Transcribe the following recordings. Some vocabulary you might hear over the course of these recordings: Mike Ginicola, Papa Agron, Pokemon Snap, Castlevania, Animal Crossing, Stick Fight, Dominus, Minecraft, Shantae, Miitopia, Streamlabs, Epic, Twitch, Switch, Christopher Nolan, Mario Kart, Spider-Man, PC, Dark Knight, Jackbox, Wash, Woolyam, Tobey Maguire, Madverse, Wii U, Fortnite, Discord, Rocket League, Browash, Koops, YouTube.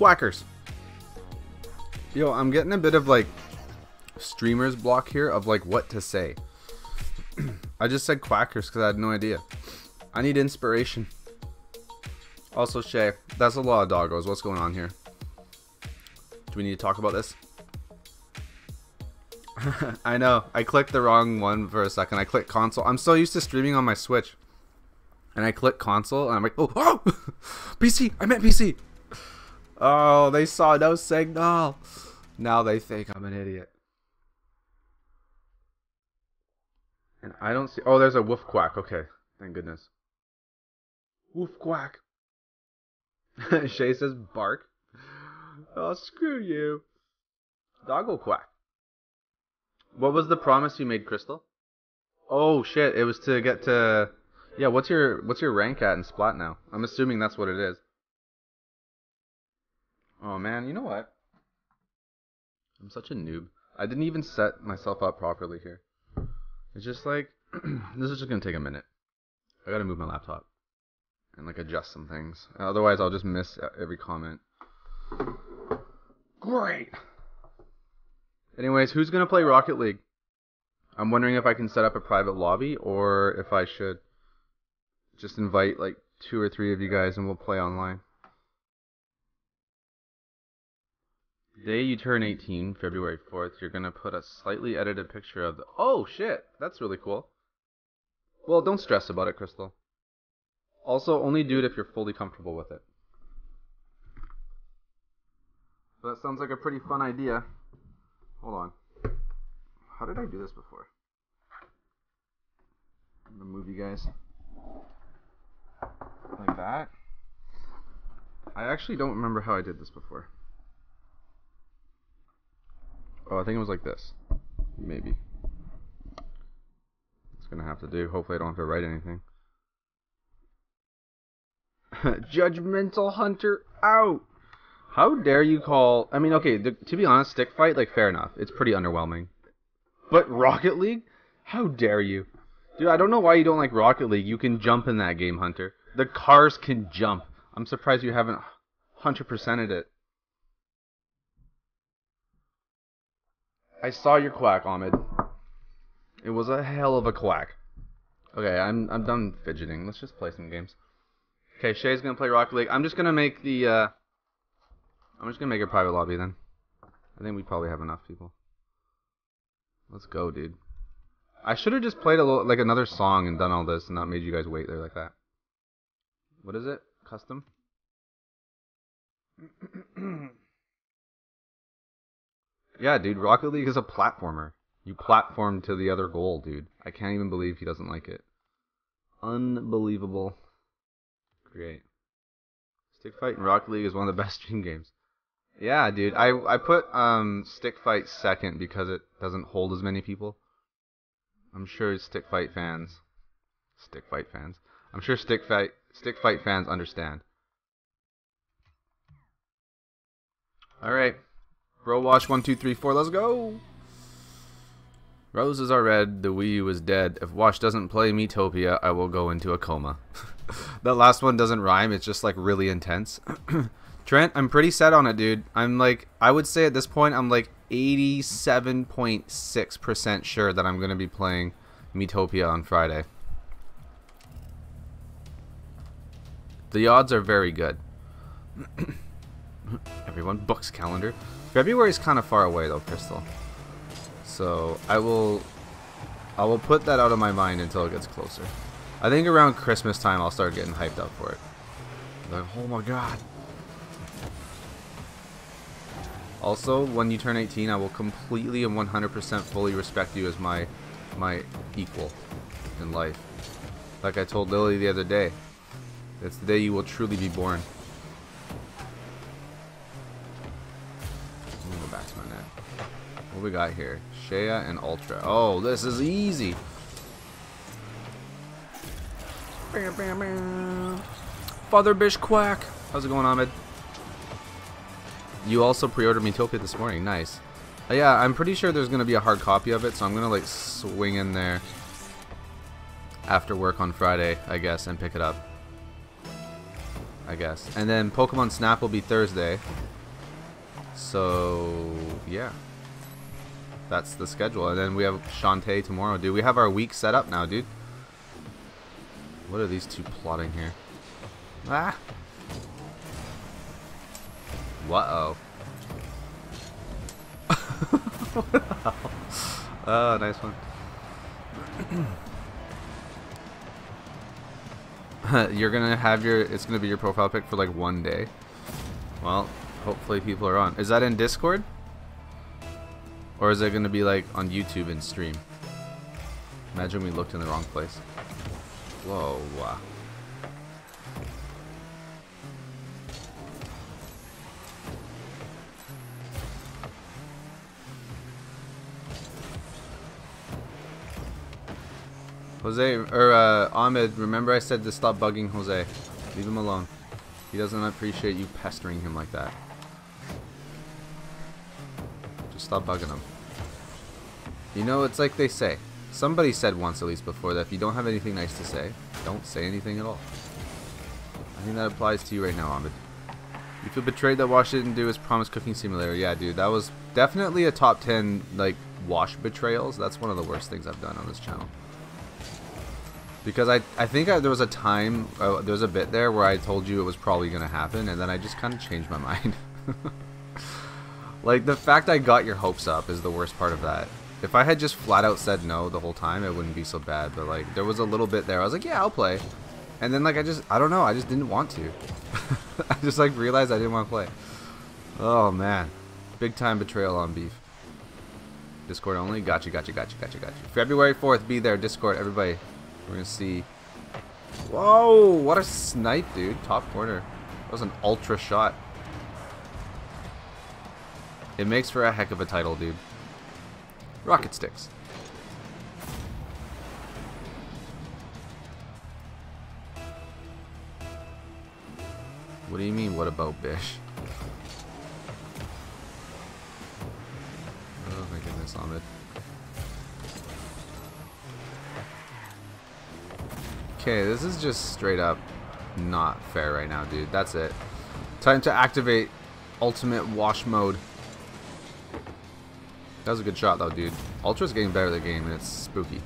Quackers. Yo, I'm getting a bit of like streamer's block here of like what to say. I just said quackers because I had no idea. I need inspiration. Also, Shay, that's a lot of doggos. What's going on here? Do we need to talk about this? I know. I clicked the wrong one for a second. I clicked console. I'm so used to streaming on my Switch. And I click console and I'm like, oh, PC. I meant PC. Oh, they saw no signal. Now they think I'm an idiot. And I don't see. Oh, there's a woof quack. Okay. Thank goodness. Woof quack. Shay says bark. Oh, screw you. Doggo quack. What was the promise you made, Crystal? Oh shit, it was to get to... Yeah, what's your rank at in Splat now? I'm assuming that's what it is. Oh man, you know what? I'm such a noob. I didn't even set myself up properly here. It's just like... This is just gonna take a minute. I gotta move my laptop. And like adjust some things. Otherwise I'll just miss every comment. Great! Anyways, who's going to play Rocket League? I'm wondering if I can set up a private lobby or if I should just invite like 2 or 3 of you guys and we'll play online. The day you turn 18, February 4th, you're going to put a slightly edited picture of the... Oh shit, that's really cool. Well, don't stress about it, Crystal. Also, only do it if you're fully comfortable with it. That sounds like a pretty fun idea. Hold on. How did I do this before? I'm gonna move you guys. Like that. I actually don't remember how I did this before. Oh, I think it was like this. Maybe. It's gonna have to do. Hopefully I don't have to write anything. Judgmental Hunter out! How dare you call... I mean, okay, to be honest, Stick Fight, like, fair enough. It's pretty underwhelming. But Rocket League? How dare you? Dude, I don't know why you don't like Rocket League. You can jump in that game, Hunter. The cars can jump. I'm surprised you haven't 100%ed it. I saw your quack, Ahmed. It was a hell of a quack. Okay, I'm done fidgeting. Let's just play some games. Okay, Shay's gonna play Rocket League. I'm just gonna make the... I'm just gonna make a private lobby then. I think we probably have enough people. Let's go, dude. I should have just played a little, like another song and done all this and not made you guys wait there like that. What is it? Custom? Yeah, dude. Rocket League is a platformer. You platform to the other goal, dude. I can't even believe he doesn't like it. Unbelievable. Great. Stick Fight and Rocket League is one of the best stream games. Yeah, dude. I put Stick Fight second because it doesn't hold as many people. I'm sure Stick Fight fans understand. All right, Browash 1 2 3 4. Let's go. Roses are red. The Wii U is dead. If Wash doesn't play Miitopia, I will go into a coma. That last one doesn't rhyme. It's just like really intense. Trent, I'm pretty set on it, dude. I'm like, I would say at this point, I'm like 87.6% sure that I'm gonna be playing Miitopia on Friday. The odds are very good. Everyone books calendar. February is kind of far away though, Crystal. So I will put that out of my mind until it gets closer. I think around Christmas time I'll start getting hyped up for it. Like, oh my god. Also, when you turn 18, I will completely and 100% fully respect you as my equal in life. Like I told Lily the other day, it's the day you will truly be born. I'm gonna go back to my net. What we got here? Shea and Ultra. Oh, this is easy. Bam, bam, bam. Father Bish Quack. How's it going, Ahmed? You also pre-ordered Miitopia this morning. Nice. Yeah, I'm pretty sure there's going to be a hard copy of it, so I'm going to like swing in there after work on Friday, I guess, and pick it up. I guess. And then Pokemon Snap will be Thursday. So, yeah. That's the schedule. And then we have Shantae tomorrow. Dude, we have our week set up now, dude. What are these two plotting here? Ah! Whoa. What the hell? Oh, nice one. You're gonna have your... It's gonna be your profile pic for like one day. Well, hopefully people are on. Is that in Discord? Or is it gonna be like on YouTube and stream? Imagine we looked in the wrong place. Whoa. Jose, or Ahmed, remember I said to stop bugging Jose. Leave him alone. He doesn't appreciate you pestering him like that. Just stop bugging him. You know, it's like they say. Somebody said once, at least before, that if you don't have anything nice to say, don't say anything at all. I think that applies to you right now, Ahmed. You feel betrayed that Wash didn't do his promised cooking simulator. Yeah, dude, that was definitely a top 10, like, Wash betrayals. That's one of the worst things I've done on this channel. Because I think there was a time, there was a bit there where I told you it was probably going to happen, and then I just kind of changed my mind. Like, the fact I got your hopes up is the worst part of that. If I had just flat out said no the whole time, it wouldn't be so bad. But, like, there was a little bit there. I was like, yeah, I'll play. And then, like, I don't know, I just didn't want to. I just, like, realized I didn't want to play. Oh, man. Big time betrayal on beef. Discord only? Gotcha. February 4th, be there. Discord, everybody. We're gonna see. Whoa! What a snipe, dude! Top corner. That was an ultra shot. It makes for a heck of a title, dude. Rocket sticks. What do you mean? What about Bish? Oh my goodness, Ahmed. Okay, this is just straight up not fair right now, dude. That's it. Time to activate ultimate wash mode. That was a good shot, though, dude. Ultra's getting better at the game, and it's spooky.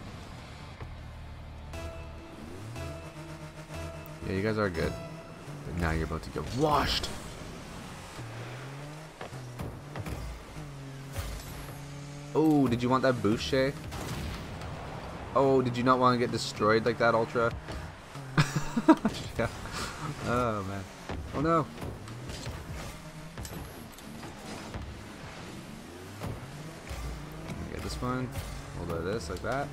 Yeah, you guys are good. But now you're about to get washed. Oh, did you want that boost, Shay? Oh, did you not want to get destroyed like that, Ultra? Yeah. Oh, man. Oh, no. Get this one. A little bit of this, like that.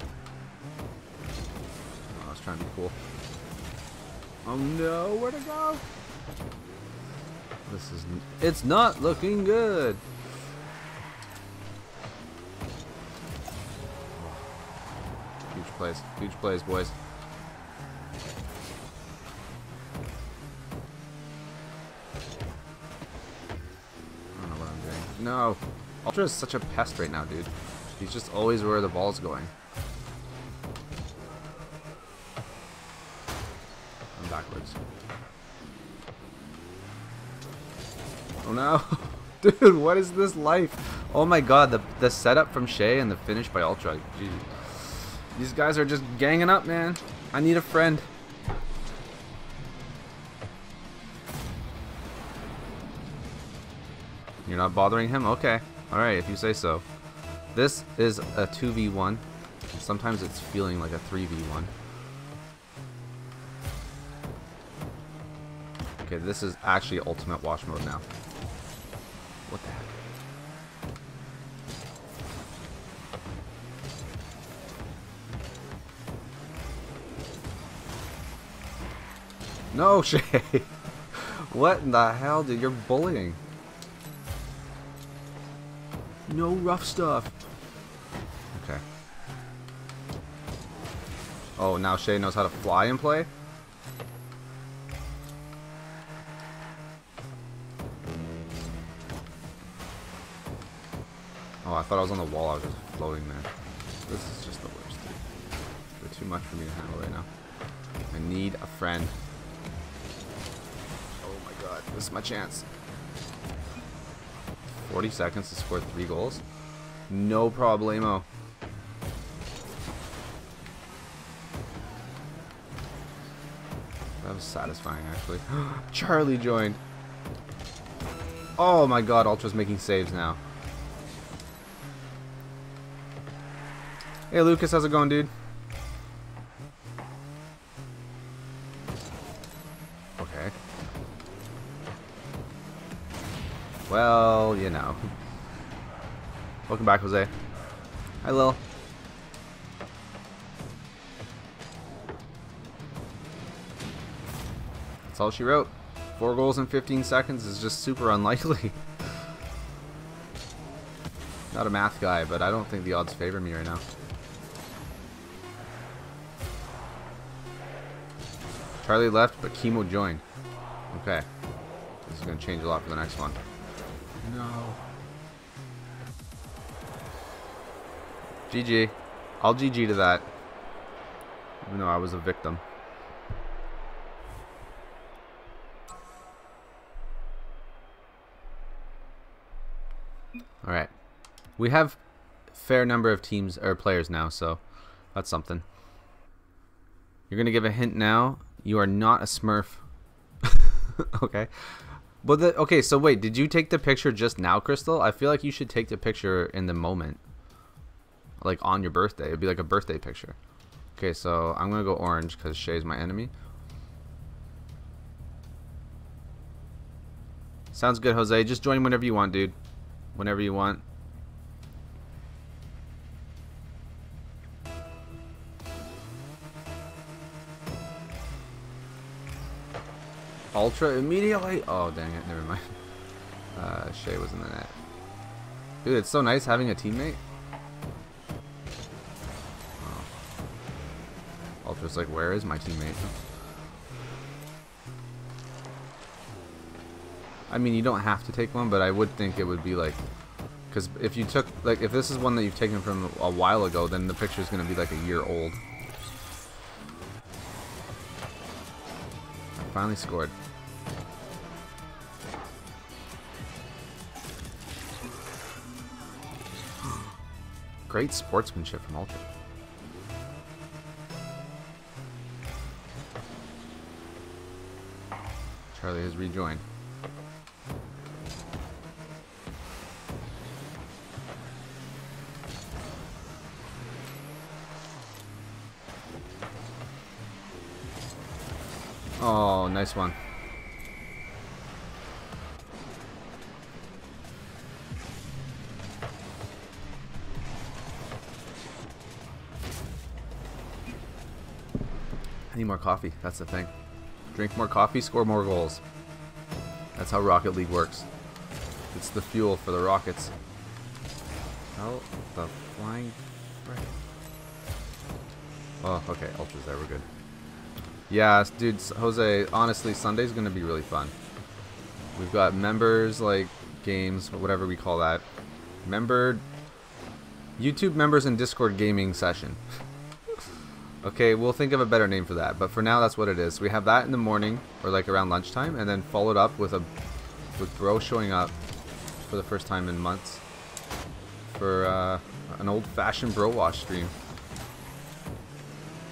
Oh, I was trying to be cool. Oh, no. Where'd it go? This is... It's not looking good. Huge plays, boys. I don't know what I'm doing. No. Ultra is such a pest right now, dude. He's just always where the ball's going. I'm backwards. Oh no. Dude, what is this life? Oh my god, the setup from Shay and the finish by Ultra. Jeez. These guys are just ganging up, man. I need a friend. You're not bothering him? Okay. Alright, if you say so. This is a 2v1. Sometimes it's feeling like a 3v1. Okay, this is actually ultimate wash mode now. What the heck? No, Shay! What in the hell, dude? You're bullying. No rough stuff. Okay. Oh, now Shay knows how to fly and play? Oh, I thought I was on the wall. I was just floating there. This is just the worst, dude. They're too much for me to handle right now. I need a friend. God, this is my chance. 40 seconds to score 3 goals? No problemo. That was satisfying, actually. Charlie joined. Oh my God, Ultra's making saves now. Hey Lucas, how's it going, dude? Okay. Well, you know. Welcome back, Jose. Hi, Lil. That's all she wrote. 4 goals in 15 seconds is just super unlikely. Not a math guy, but I don't think the odds favor me right now. Charlie left, but Chemo joined. Okay. This is going to change a lot for the next one. No. GG. I'll GG to that. Even though I was a victim. Alright. We have a fair number of teams or players now, so that's something. You're going to give a hint now. You are not a Smurf. Okay. But the, okay, so wait, did you take the picture just now, Crystal? I feel like you should take the picture in the moment. Like on your birthday. It'd be like a birthday picture. Okay, so I'm going to go orange because Shay's my enemy. Sounds good, Jose. Just join whenever you want, dude. Whenever you want. Ultra immediately. Oh dang it! Never mind. Shay was in the net. Dude, it's so nice having a teammate. Oh. Ultra's like, where is my teammate? I mean, you don't have to take one, but I would think it would be like, because if you took like, if this is one that you've taken from a while ago, then the picture is gonna be like a year old. Finally scored. Great sportsmanship from Ultra. Charlie has rejoined. Oh, nice one. I need more coffee. That's the thing. Drink more coffee, score more goals. That's how Rocket League works. It's the fuel for the Rockets. Oh, the flying... Oh, okay. Ultra's there. We're good. Yeah, dude, Jose, honestly, Sunday's going to be really fun. We've got members, like, games, or whatever we call that. Member... YouTube members and Discord gaming session. Okay, we'll think of a better name for that, but for now, that's what it is. We have that in the morning, or, like, around lunchtime, and then followed up with a... with Bro showing up for the first time in months for, an old-fashioned Browash stream.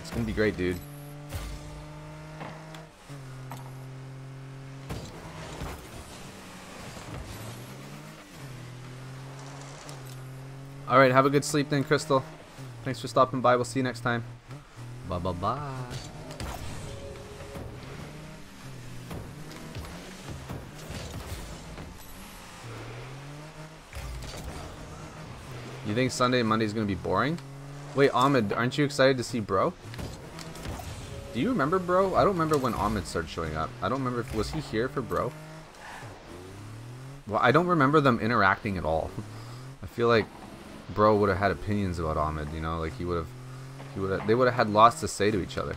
It's going to be great, dude. Alright, have a good sleep then, Crystal. Thanks for stopping by. We'll see you next time. Bye-bye-bye. You think Sunday and Monday's going to be boring? Wait, Ahmed, aren't you excited to see Bro? Do you remember Bro? I don't remember when Ahmed started showing up. I don't remember if... Was he here for Bro? Well, I don't remember them interacting at all. I feel like... Bro would have had opinions about Ahmed, you know, like they would have had lots to say to each other.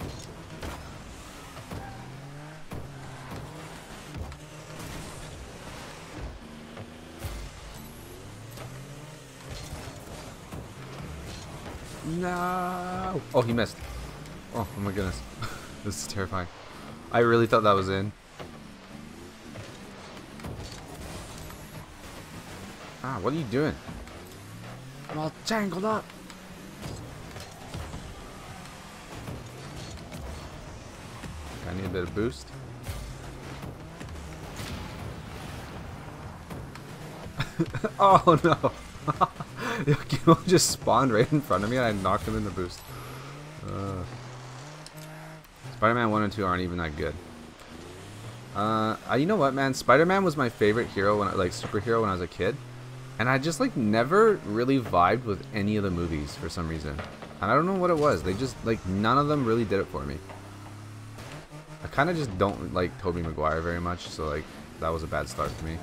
No! Oh, he missed. Oh, oh my goodness. This is terrifying. I really thought that was in. Ah, what are you doing? I'm all tangled up. I need a bit of boost. Oh no! Yukimo just spawned right in front of me and I knocked him in the boost. Spider-Man 1 and 2 aren't even that good. You know what, man? Spider-Man was my favorite hero, superhero when I was a kid. And I just never really vibed with any of the movies for some reason. And I don't know what it was. They just none of them really did it for me. I kind of just don't like Tobey Maguire very much, so that was a bad start for me.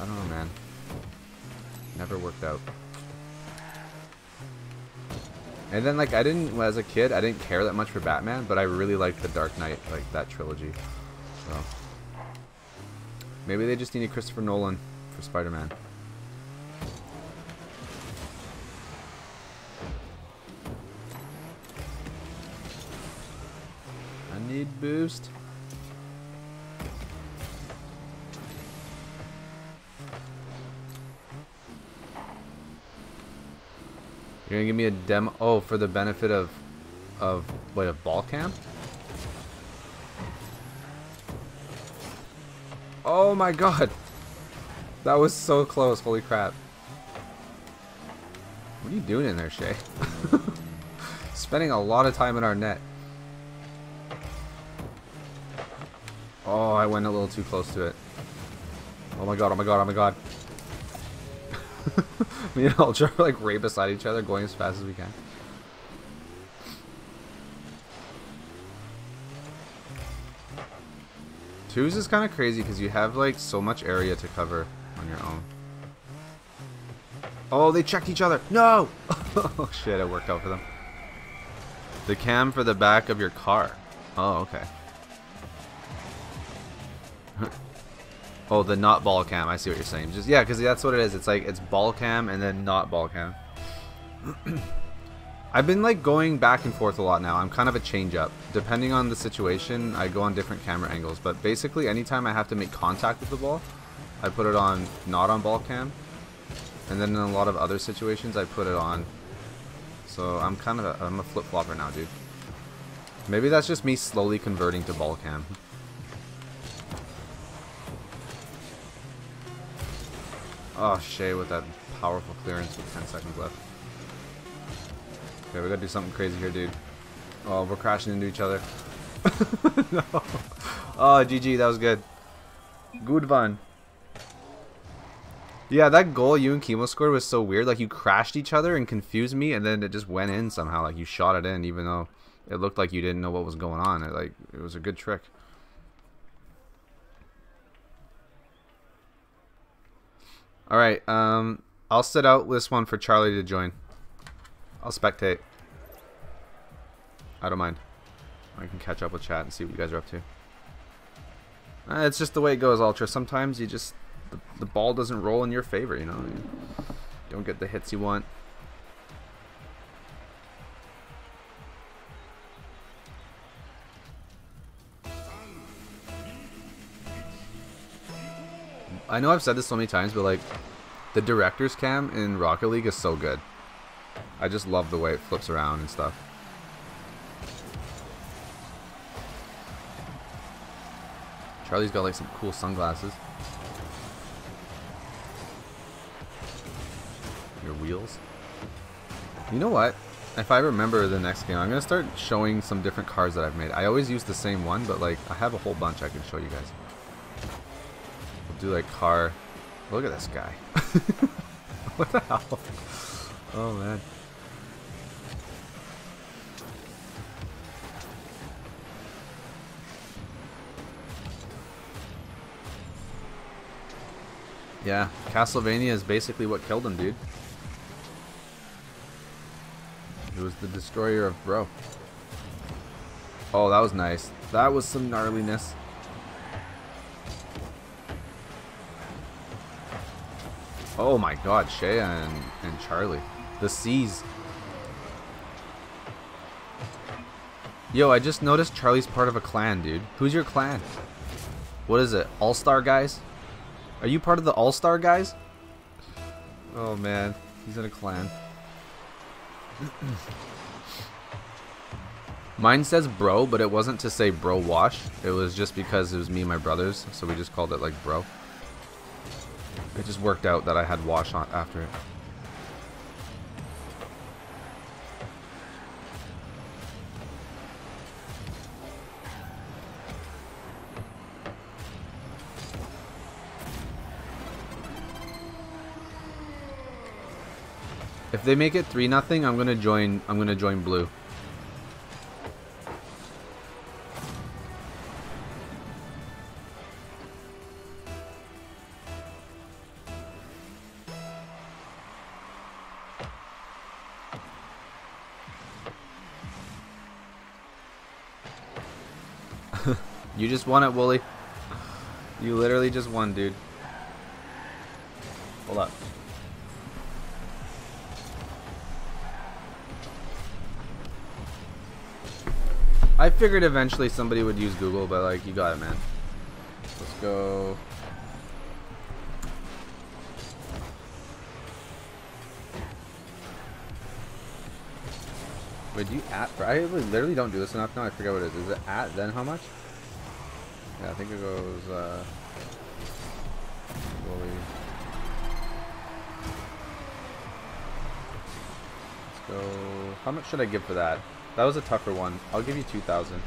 I don't know, man. Never worked out. And then I didn't, as a kid, I didn't care that much for Batman, but I really liked the Dark Knight, that trilogy. So maybe they just need a Christopher Nolan for Spider-Man. I need boost. You're gonna give me a demo? Oh, for the benefit of what, a ball cam? Oh my god! That was so close, holy crap. What are you doing in there, Shay? Spending a lot of time in our net. Oh, I went a little too close to it. Oh my god, oh my god, oh my god. Me and Ultra are right beside each other, going as fast as we can. Twos is kind of crazy because you have so much area to cover on your own. Oh, they checked each other. No! Oh shit, it worked out for them. The cam for the back of your car. Oh, okay. Oh, the not ball cam. I see what you're saying. Just yeah, because that's what it is. It's it's ball cam and then not ball cam. I've been going back and forth a lot now. I'm kind of a change up. Depending on the situation, I go on different camera angles. But basically, anytime I have to make contact with the ball, I put it on not on ball cam. And then in a lot of other situations, I put it on. So I'm kind of I'm a flip flopper now, dude. Maybe that's just me slowly converting to ball cam. Oh, Shay with that powerful clearance with 10 seconds left. Okay, we gotta do something crazy here, dude. Oh, we're crashing into each other. No. Oh, GG, that was good. Good one. Yeah, that goal you and Kimo scored was so weird. You crashed each other and confused me, and then it just went in somehow. You shot it in, even though it looked like you didn't know what was going on. It was a good trick. Alright, I'll sit out this one for Charlie to join. I'll spectate. I don't mind. I can catch up with chat and see what you guys are up to. It's just the way it goes, Ultra. Sometimes you just... The ball doesn't roll in your favor, you know? You don't get the hits you want. I know I've said this so many times, but the director's cam in Rocket League is so good. I just love the way it flips around and stuff. Charlie's got some cool sunglasses. Your wheels. You know what? If I remember the next game, I'm gonna start showing some different cars that I've made. I always use the same one, but I have a whole bunch I can show you guys. Do car. Look at this guy. What the hell? Oh man. Yeah, Castlevania is basically what killed him, dude. It was the destroyer of Bro. Oh, that was nice. That was some gnarliness. Oh my god, Shea and Charlie. The C's. Yo, I just noticed Charlie's part of a clan, dude. Who's your clan? What is it? All-Star Guys? Are you part of the All-Star Guys? Oh man, he's in a clan. Mine says bro, but it wasn't to say Browash. It was just because it was me and my brothers, so we just called it like bro. It just worked out that I had wash on after it. If they make it 3-0, I'm gonna join blue. You just won it, Wooly. You literally just won, dude. Hold up. I figured eventually somebody would use Google, but like, you got it, man. Let's go. Wait, do you at? I literally don't do this enough now. I forget what it is. Is it at then how much? Yeah, I think it goes. Wooly. Let's go. How much should I give for that? That was a tougher one. I'll give you 2,000.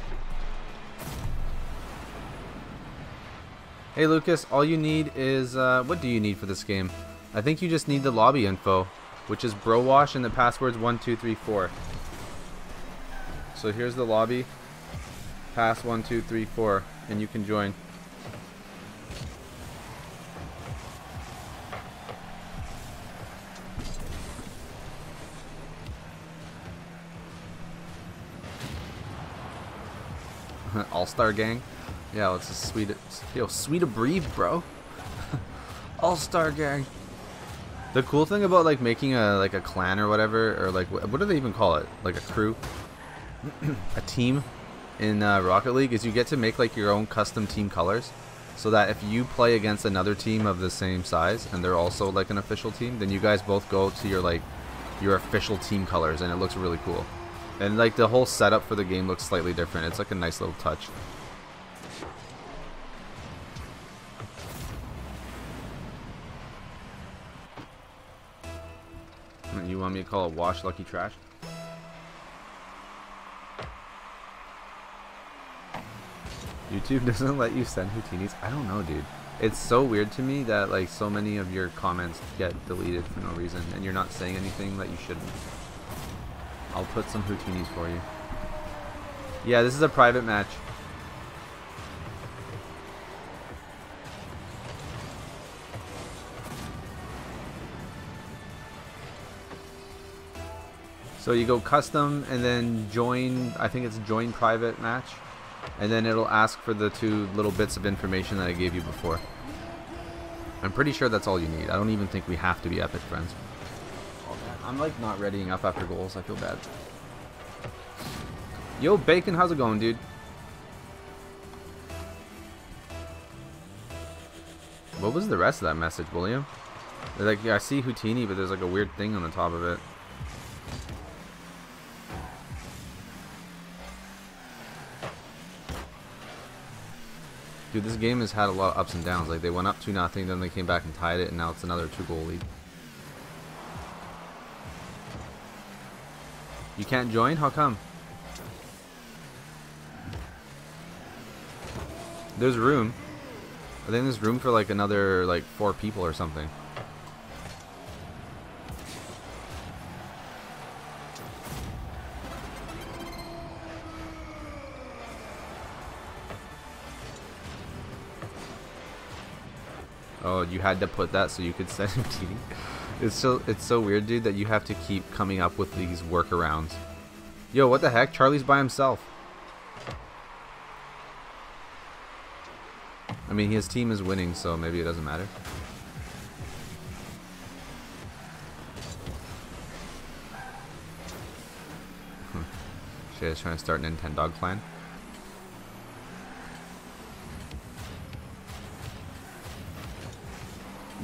Hey Lucas, all you need is what do you need for this game? I think you just need the lobby info, which is Browash and the password's 1234. So here's the lobby, pass 1234, and you can join. All-star gang, yeah, let's just sweet it. Yo, sweet a breathe, bro. All-star gang. The cool thing about like making a like a clan or whatever, or like what do they even call it, like a crew, a team in Rocket League, is you get to make like your own custom team colors, so that if you play against another team of the same size and they're also like an official team, then you guys both go to your like your official team colors, and it looks really cool. And like the whole setup for the game looks slightly different. It's like a nice little touch. You want me to call it Wash Lucky Trash? YouTube doesn't let you send Houtinis. I don't know, dude. It's so weird to me that like so many of your comments get deleted for no reason, and you're not saying anything that you shouldn't. I'll put some Houtinis for you. Yeah, this is a private match. So you go custom and then join, I think it's join private match. And then it'll ask for the two little bits of information that I gave you before. I'm pretty sure that's all you need. I don't even think we have to be Epic friends. I'm like not readying up after goals, I feel bad. Yo Bacon, how's it going, dude? What was the rest of that message, William? Like, yeah, I see Houtini, but there's like a weird thing on the top of it. Dude, this game has had a lot of ups and downs. Like, they went up 2-0, then they came back and tied it, and now it's another 2-goal lead. You can't join? How come? There's room. I think there's room for like another like 4 people or something. Oh, you had to put that so you could send him cheating. It's so weird, dude, that you have to keep coming up with these workarounds. Yo, what the heck? Charlie's by himself. I mean, his team is winning, so maybe it doesn't matter. Shit, I was trying to start an Nintendog clan.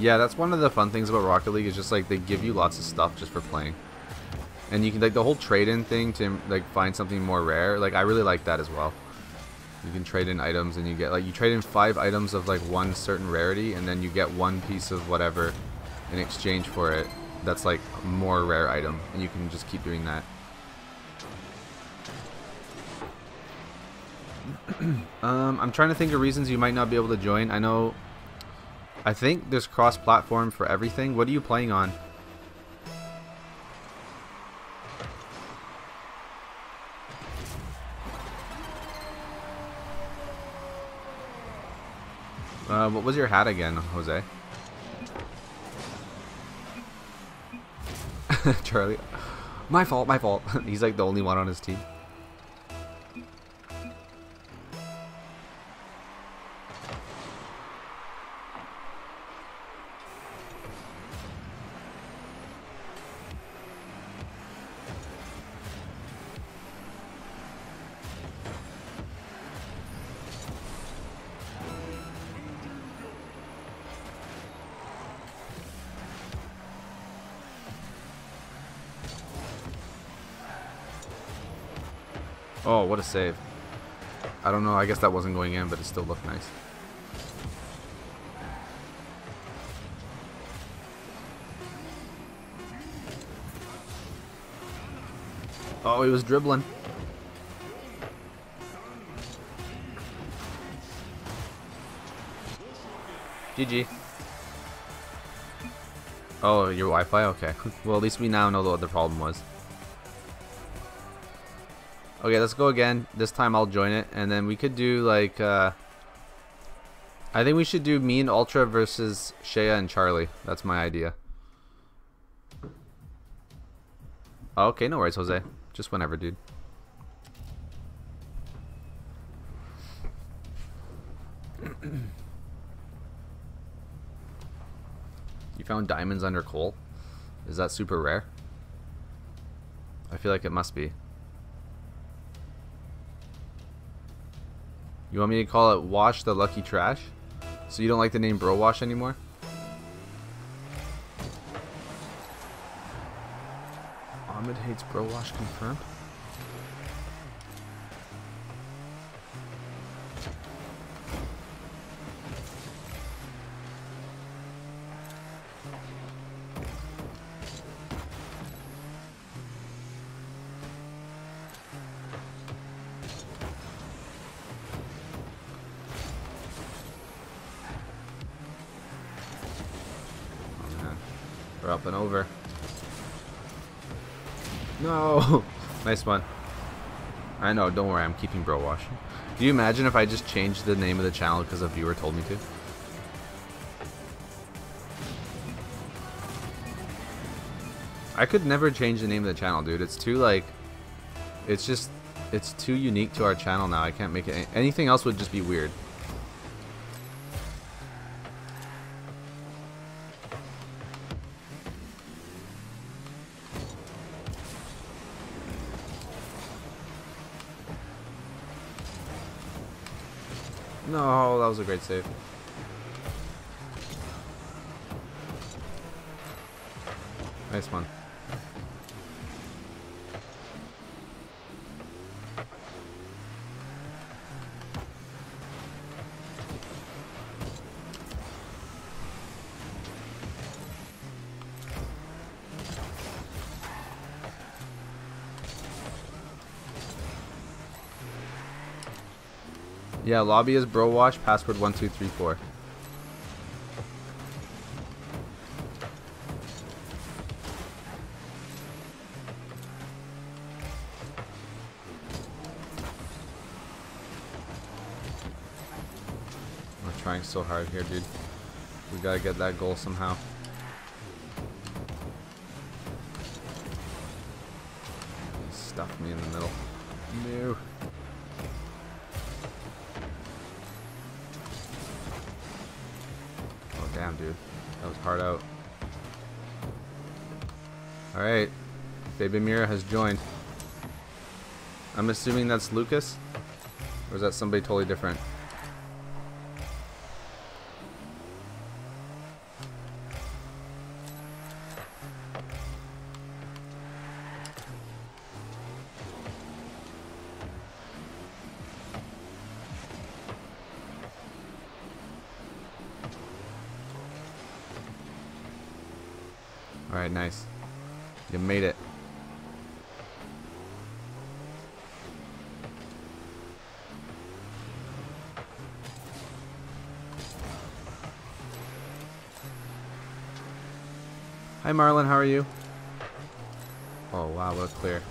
Yeah, that's one of the fun things about Rocket League is just like they give you lots of stuff just for playing. And you can like the whole trade-in thing to like find something more rare. Like I really like that as well. You can trade in items and you get like you trade in 5 items of like one certain rarity and then you get one piece of whatever in exchange for it. That's like a more rare item and you can just keep doing that. I'm trying to think of reasons you might not be able to join. I think there's cross-platform for everything. What are you playing on? What was your hat again, Jose? Charlie. My fault, my fault. He's like the only one on his team. Oh, what a save. I don't know, I guess that wasn't going in, but it still looked nice. Oh, he was dribbling. GG. Oh, your Wi-Fi? Okay. Well, at least we now know what the problem was. Okay, let's go again. This time I'll join it, and then we could do like I think we should do me and Ultra versus Shea and Charlie. That's my idea. Okay, no worries, Jose. Just whenever, dude. You found diamonds under coal? Is that super rare? I feel like it must be. You want me to call it Wash the Lucky Trash? So you don't like the name Browash anymore? Ahmed hates Browash, confirmed. Up and over. No! Nice one. I know, don't worry, I'm keeping Browash. Do you imagine if I just changed the name of the channel because a viewer told me to? I could never change the name of the channel, dude. It's too, like... It's just... It's too unique to our channel now. I can't make it... Anything else would just be weird. No, that was a great save. Nice one. Yeah, lobby is Browash, password 1234. We're trying so hard here, dude. We gotta get that goal somehow. He stuffed me in the middle. No. Damn, dude. That was hard out. Alright. Baby Mira has joined. I'm assuming that's Lucas? Or is that somebody totally different? Alright, nice. You made it. Hi Marlon, how are you? Oh wow, what a clear.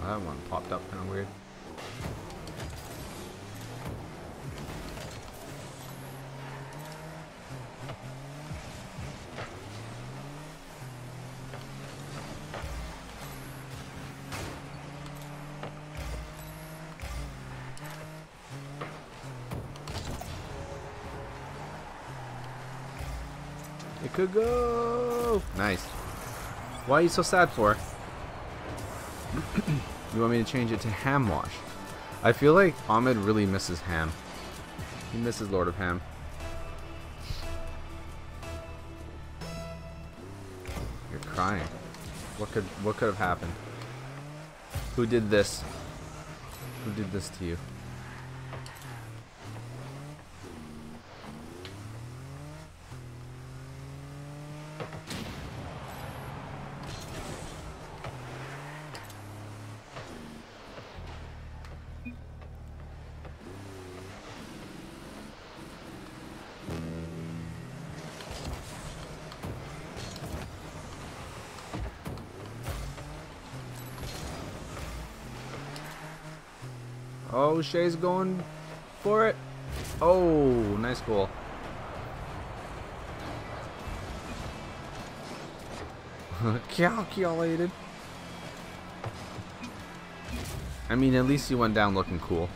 That one popped up kind of weird. It could go. Nice. Why are you so sad for? You want me to change it to ham wash? I feel like Ahmed really misses ham. He misses Lord of Ham. You're crying. What could have happened? Who did this? Who did this to you? Oh, Shay's going for it. Oh, nice goal. Calculated. I mean, at least you went down looking cool.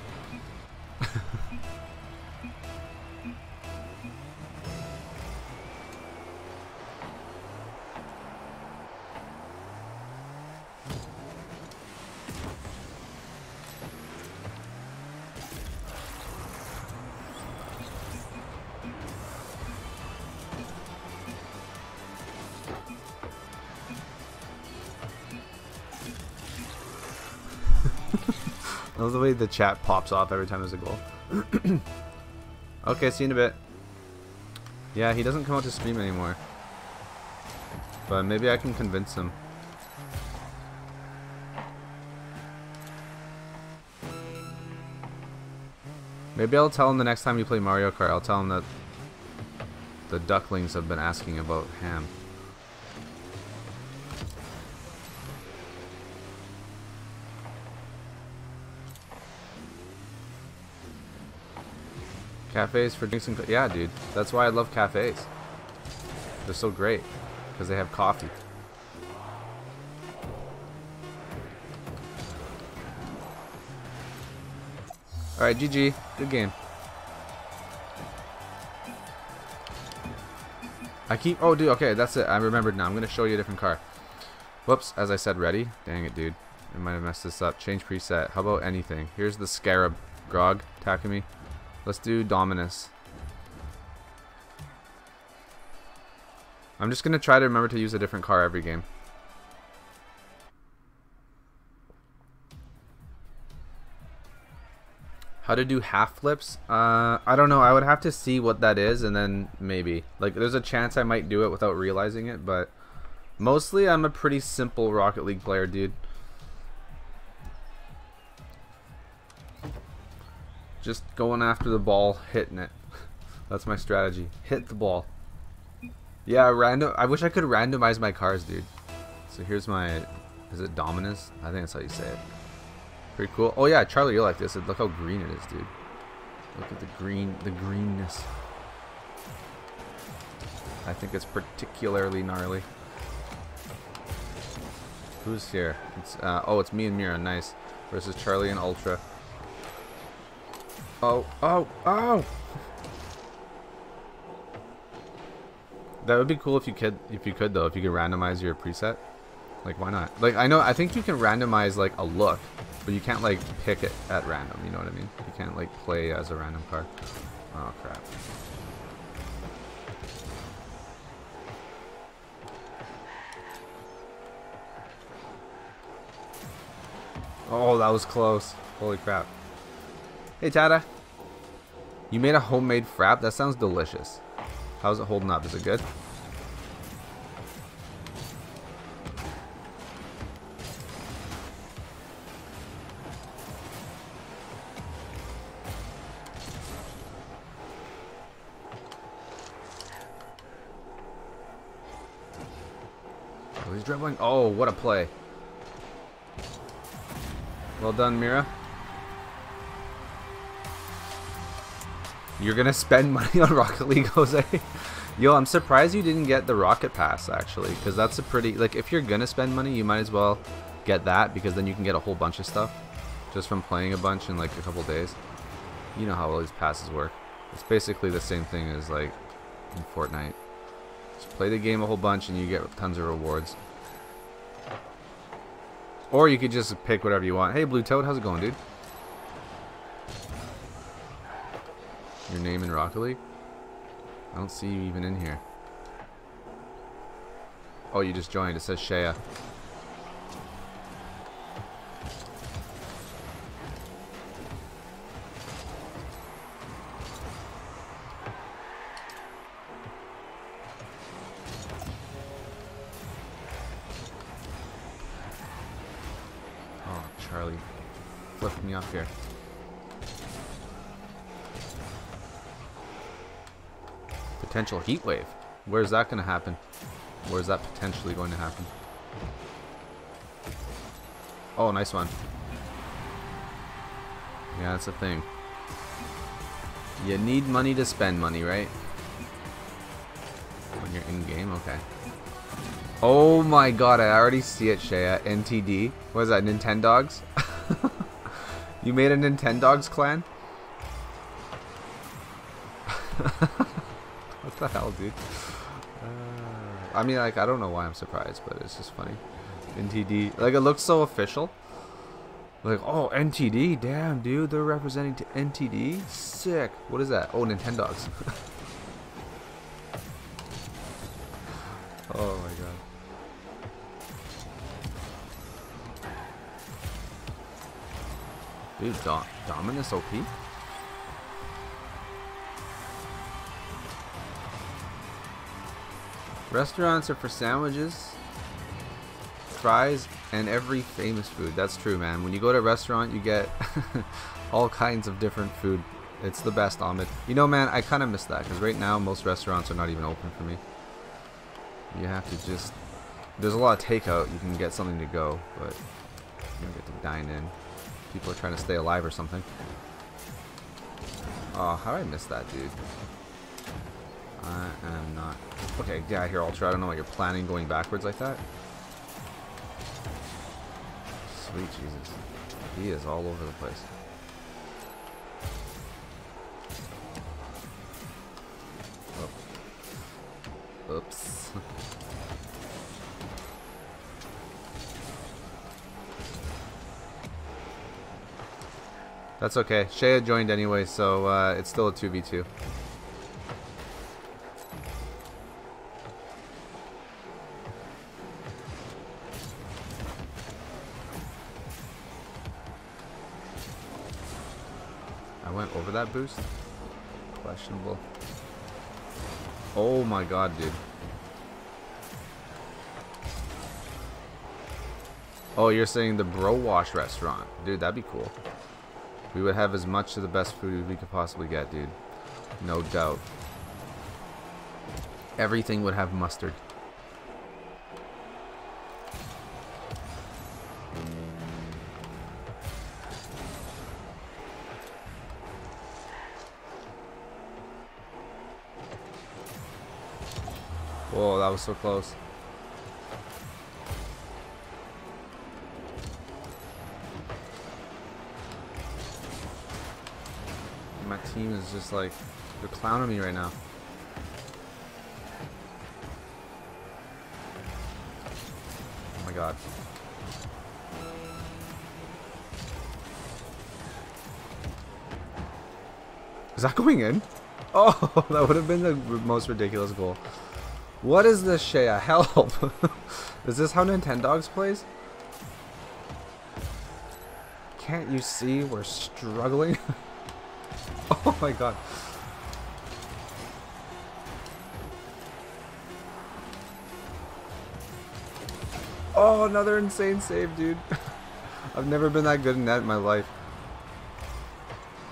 I love the way the chat pops off every time there's a goal. Okay, see you in a bit. Yeah, he doesn't come out to stream anymore. But maybe I can convince him. Maybe I'll tell him the next time you play Mario Kart, I'll tell him that the ducklings have been asking about ham. Cafes for drinks and coffee. Yeah, dude. That's why I love cafes. They're so great because they have coffee. All right, GG. Good game. I keep. Oh, dude. Okay, that's it. I remembered now. I'm gonna show you a different car. Whoops. As I said, ready. Dang it, dude. I might have messed this up. Change preset. How about anything? Here's the Scarab. Grog attacking me. Let's do Dominus. I'm just going to try to remember to use a different car every game. How to do half flips? I don't know. I would have to see what that is and then maybe. Like, there's a chance I might do it without realizing it, but mostly I'm a pretty simple Rocket League player, dude. Just going after the ball, hitting it. That's my strategy. Hit the ball. Yeah, random. I wish I could randomize my cars, dude. So here's my. Is it Dominus? I think that's how you say it. Pretty cool. Oh yeah, Charlie, you like this? Look how green it is, dude. Look at the green, the greenness. I think it's particularly gnarly. Who's here? It's, oh, it's me and Mira. Nice. Versus Charlie and Ultra. Oh, oh, oh! That would be cool if you could, though, if you could randomize your preset. Like, why not? Like, I know, I think you can randomize, like, a look. But you can't, like, pick it at random, you know what I mean? You can't, like, play as a random card. Oh, crap. Oh, that was close. Holy crap. Hey, Tata. You made a homemade frap? That sounds delicious. How's it holding up? Is it good? Oh, he's dribbling. Oh, what a play. Well done, Mira. You're gonna spend money on Rocket League, Jose. Yo, I'm surprised you didn't get the Rocket Pass, actually, because that's a pretty, like, if you're gonna spend money, you might as well get that, because then you can get a whole bunch of stuff just from playing a bunch in like a couple days. You know how all these passes work. It's basically the same thing as like in Fortnite. Just play the game a whole bunch and you get tons of rewards. Or you could just pick whatever you want. Hey, Blue Toad, how's it going, dude? Your name in Rocket League? I don't see you even in here. Oh, you just joined. It says Shea. Oh, Charlie. Flipped me off here. Potential heat wave. Where's that going to happen? Where's that potentially going to happen? Oh, nice one. Yeah, that's a thing. You need money to spend money, right? When you're in game, okay. Oh my god, I already see it, Shea. NTD. What is that, Nintendogs? You made a Nintendogs clan? What the hell, dude? I mean, like, I don't know why I'm surprised, but it's just funny. NTD, like, it looks so official. Like, oh, NTD, damn, dude, they're representing to NTD, sick. What is that? Oh, Nintendogs. Oh my god. Dude, Dominus OP. Restaurants are for sandwiches, fries, and every famous food. That's true, man. When you go to a restaurant, you get all kinds of different food. It's the best, Ahmed. You know, man, I kind of miss that, because right now, most restaurants are not even open for me. You have to just... There's a lot of takeout. You can get something to go, but you don't get to dine in. People are trying to stay alive or something. Oh, how did I miss that, dude? I am not... Okay, yeah, here, Ultra. I don't know what you're planning going backwards like that. Sweet Jesus. He is all over the place. Oh. Oops. That's okay. Shea joined anyway, so it's still a 2v2. That boost? Questionable. Oh my god, dude. Oh, you're saying the Browash restaurant. Dude, that'd be cool. We would have as much of the best food we could possibly get, dude. No doubt. Everything would have mustard. Oh, that was so close. My team is just like, they're clowning me right now. Oh my god. Is that going in? Oh, that would have been the most ridiculous goal. What is this, Shea? Help! Is this how Nintendogs plays? Can't you see we're struggling? Oh my god. Oh, another insane save, dude. I've never been that good in that in my life.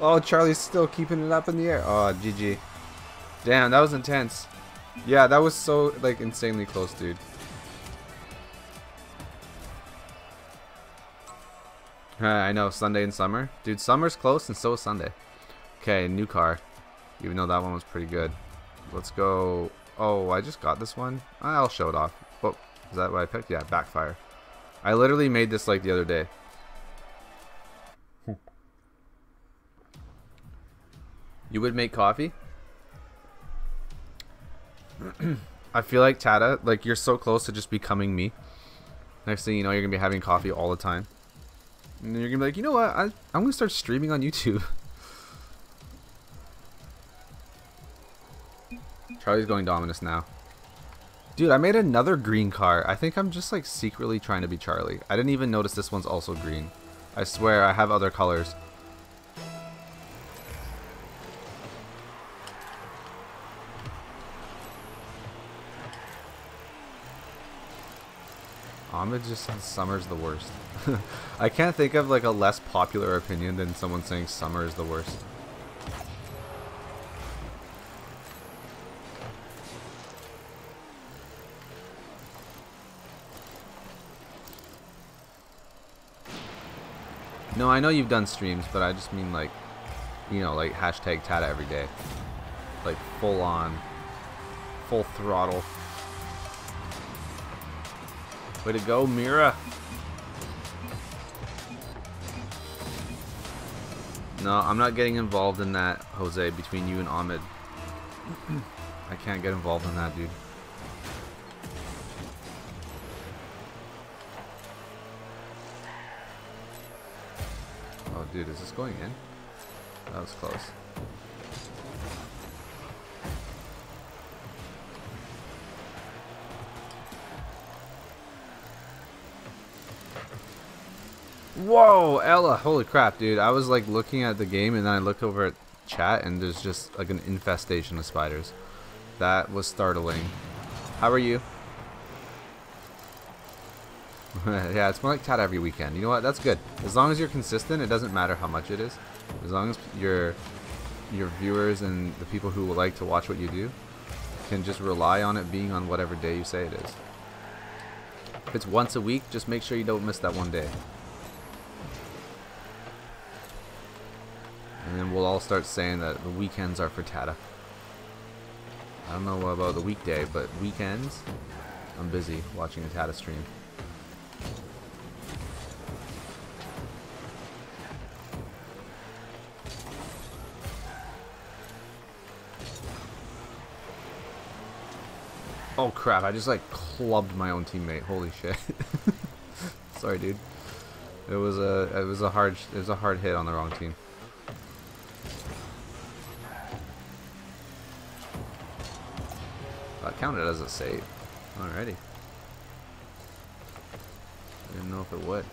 Oh, Charlie's still keeping it up in the air. Oh, GG. Damn, that was intense. Yeah, that was so, like, insanely close, dude. I know, Sunday and summer. Dude, summer's close and so is Sunday. Okay, new car. Even though that one was pretty good. Let's go... Oh, I just got this one. I'll show it off. Oh, is that what I picked? Yeah, backfire. I literally made this, like, the other day. You would make coffee? I feel like, Tata, like, you're so close to just becoming me. Next thing you know, you're going to be having coffee all the time. And then you're going to be like, you know what? I'm going to start streaming on YouTube. Charlie's going Dominus now. Dude, I made another green car. I think I'm just, like, secretly trying to be Charlie. I didn't even notice this one's also green. I swear, I have other colors. Ahmed just said summer's the worst. I can't think of like a less popular opinion than someone saying summer is the worst. No, I know you've done streams, but I just mean like, you know, like hashtag Tata every day. Like full on, full throttle. Way to go, Mira. No, I'm not getting involved in that, Jose, between you and Ahmed. I can't get involved in that, dude. Oh, dude, is this going in? That was close. Whoa, Ella, holy crap, dude. I was like looking at the game and then I looked over at chat and there's just like an infestation of spiders. That was startling. How are you? Yeah, it's more like Tata every weekend. You know what? That's good. As long as you're consistent, it doesn't matter how much it is. As long as your viewers and the people who like to watch what you do can just rely on it being on whatever day you say it is. If it's once a week, just make sure you don't miss that one day. And then we'll all start saying that the weekends are for Tata. I don't know about the weekday, but weekends, I'm busy watching a Tata stream. Oh crap, I just like clubbed my own teammate. Holy shit. Sorry, dude. It was a hard hit on the wrong team. Counted as a save. Alrighty. I didn't know if it would.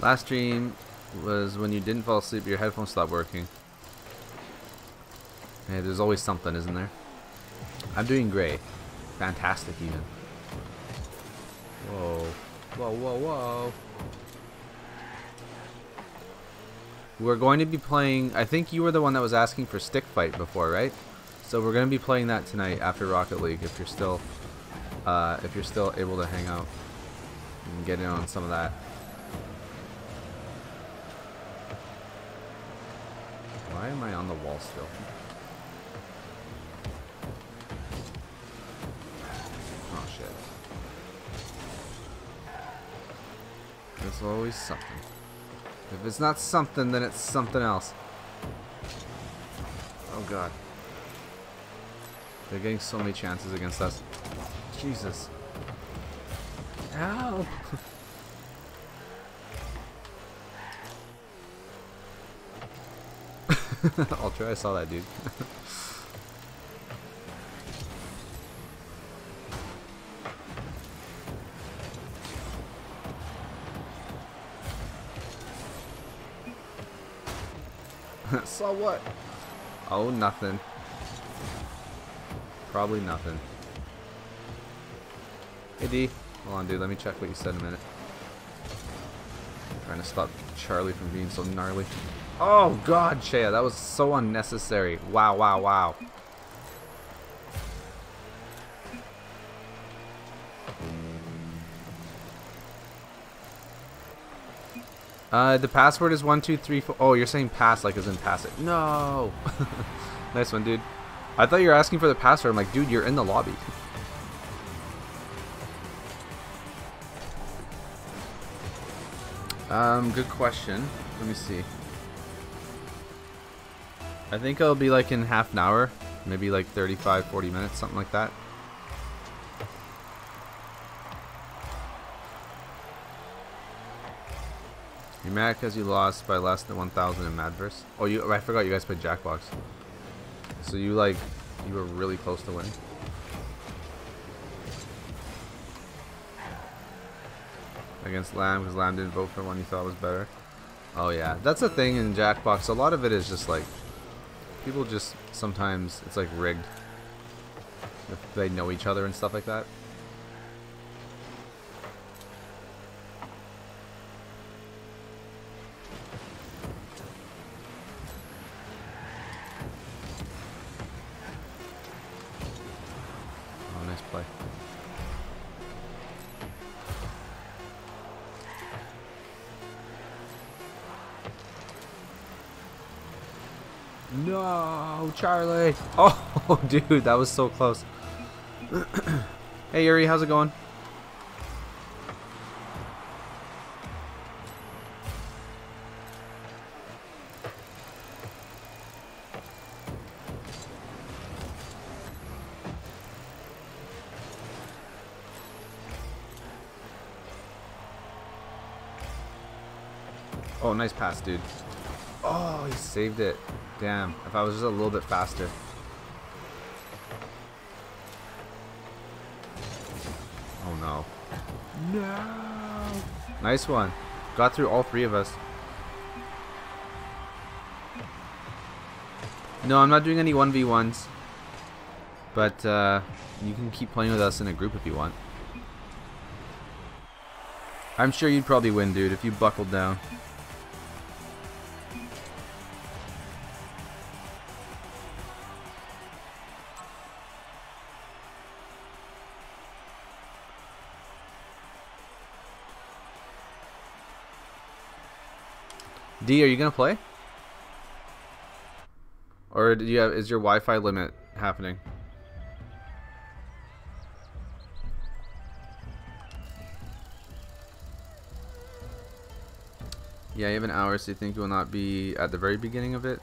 Last stream was when you didn't fall asleep, your headphones stopped working. Hey, there's always something, isn't there? I'm doing great. Fantastic, even. Whoa. Whoa, whoa, whoa. We're going to be playing... I think you were the one that was asking for Stick Fight before, right? So we're going to be playing that tonight after Rocket League, if you're still able to hang out and get in on some of that. Why am I on the wall still? There's always something. If it's not something, then it's something else. Oh god. They're getting so many chances against us. Jesus. Ow! Ultra, I saw that dude. Saw what? Oh, nothing. Probably nothing. Hey D, hold on dude, let me check what you said in a minute. I'm trying to stop Charlie from being so gnarly. Oh god, Shea, that was so unnecessary. Wow, wow, wow. The password is 1, 2, 3, 4. Oh, you're saying pass like as in pass it. No. Nice one, dude. I thought you were asking for the password. I'm like, dude, you're in the lobby. Good question. Let me see. I think it'll be like in half an hour, maybe like 35, 40 minutes, something like that. You're mad because you lost by less than 1,000 in Madverse. Oh, you, I forgot you guys played Jackbox. So you like, you were really close to winning. Against Lamb, because Lamb didn't vote for one he thought was better. Oh yeah, that's the thing in Jackbox. A lot of it is just like, people just sometimes, it's like rigged. If they know each other and stuff like that. Charlie. Oh, dude, that was so close. Hey, Yuri, how's it going? Oh, nice pass, dude. Oh, he saved it. Damn, if I was just a little bit faster. Oh no. No! Nice one. Got through all three of us. No, I'm not doing any 1v1s. But you can keep playing with us in a group if you want. I'm sure you'd probably win, dude, if you buckled down. D, are you gonna play? Or do you have, is your Wi-Fi limit happening? Yeah, you have an hour, so you think you will not be at the very beginning of it,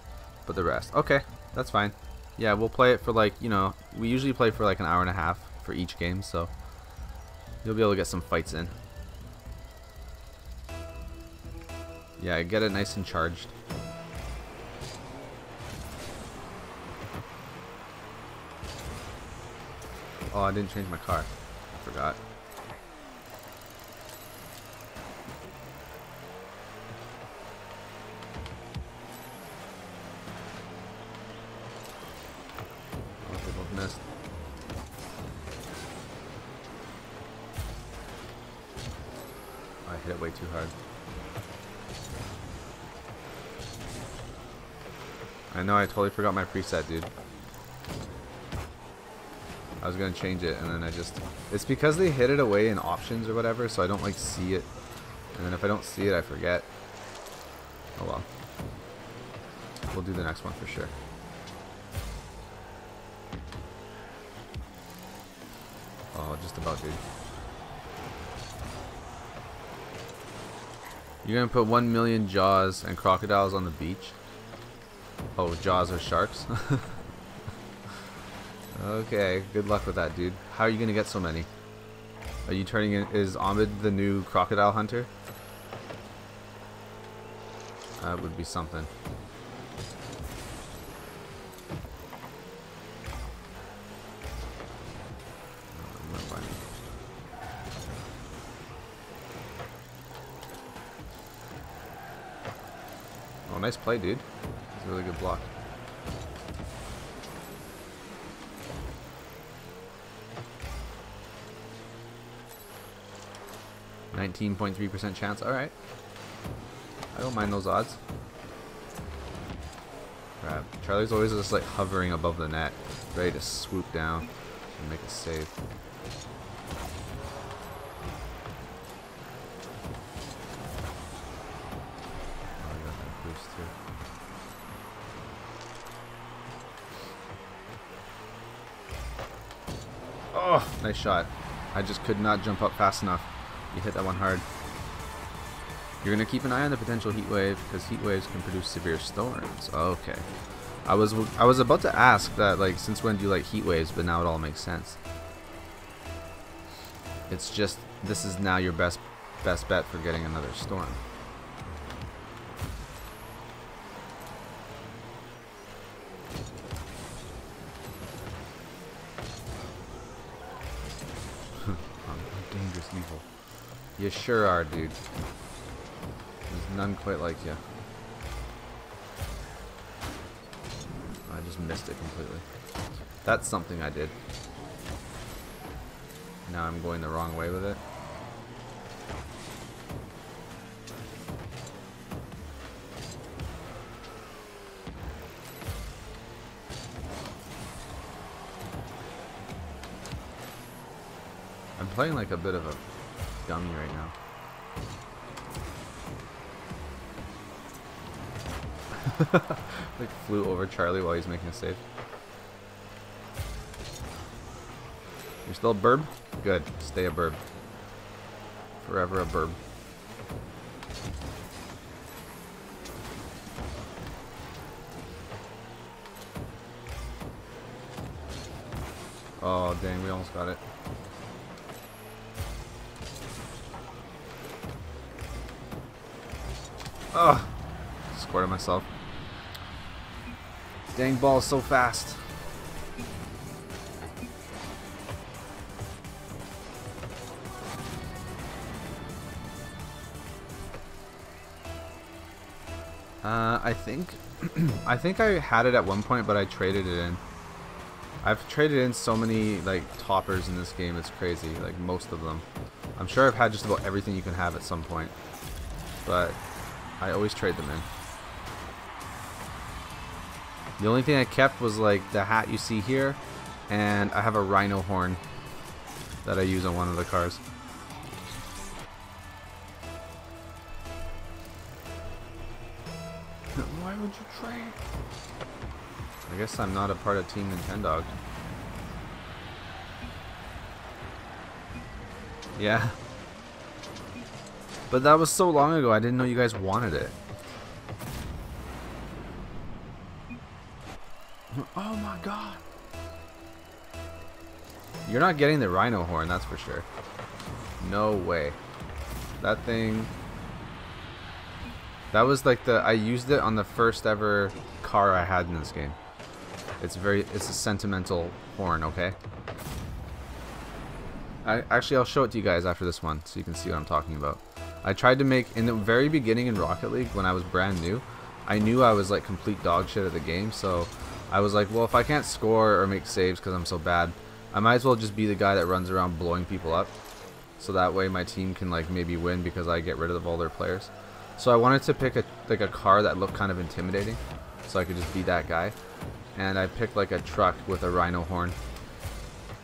but the rest. Okay, that's fine. Yeah, we'll play it for like, you know, we usually play for like an hour and a half for each game, so you'll be able to get some fights in. Yeah, get it nice and charged. Oh, I didn't change my car. I forgot. Oh, they both missed. Oh, I hit it way too hard. I know, I totally forgot my preset, dude. I was gonna change it and then I just... It's because they hid it away in options or whatever, so I don't like see it. And then if I don't see it, I forget. Oh well. We'll do the next one for sure. Oh, just about, dude. You're gonna put 1 million jaws and crocodiles on the beach? Oh, jaws are sharks? Okay, good luck with that, dude. How are you gonna get so many? Are you turning in? Is Ahmed the new crocodile hunter? That would be something. Oh, nice play, dude. That's a really good block. .3% chance. All right, I don't mind those odds. Crap, Charlie's always just like hovering above the net, ready to swoop down and make a save. Oh, I got that boost too. Oh, nice shot. I just could not jump up fast enough. You hit that one hard. You're going to keep an eye on the potential heat wave because heat waves can produce severe storms. Okay. I was about to ask that, like, since when do you like heat waves, but now it all makes sense. It's just this is now your best bet for getting another storm. You sure are, dude. There's none quite like you. I just missed it completely. That's something I did. Now I'm going the wrong way with it. I'm playing like a bit of a dummy right now. Like flew over Charlie while he's making a save. You're still a burb? Good. Stay a burb. Forever a burb. Oh dang, we almost got it. Ugh, squirted myself. Dang ball so fast. I think I had it at one point, but I traded it in. I've traded in so many like toppers in this game, it's crazy, like most of them. I'm sure I've had just about everything you can have at some point. But I always trade them in. The only thing I kept was like the hat you see here, and I have a rhino horn that I use on one of the cars. Why would you trade? I guess I'm not a part of Team Nintendogs. Yeah. But that was so long ago, I didn't know you guys wanted it. Oh my god. You're not getting the rhino horn, that's for sure. No way. That thing... That was like the... I used it on the first ever car I had in this game. It's very... It's a sentimental horn, okay? Actually, I'll show it to you guys after this one, so you can see what I'm talking about. I tried to make, in the very beginning in Rocket League, when I was brand new, I knew I was like complete dog shit at the game, so I was like, well, if I can't score or make saves because I'm so bad, I might as well just be the guy that runs around blowing people up, so that way my team can like maybe win because I get rid of all their players. So I wanted to pick a car that looked kind of intimidating, so I could just be that guy, and I picked like a truck with a rhino horn,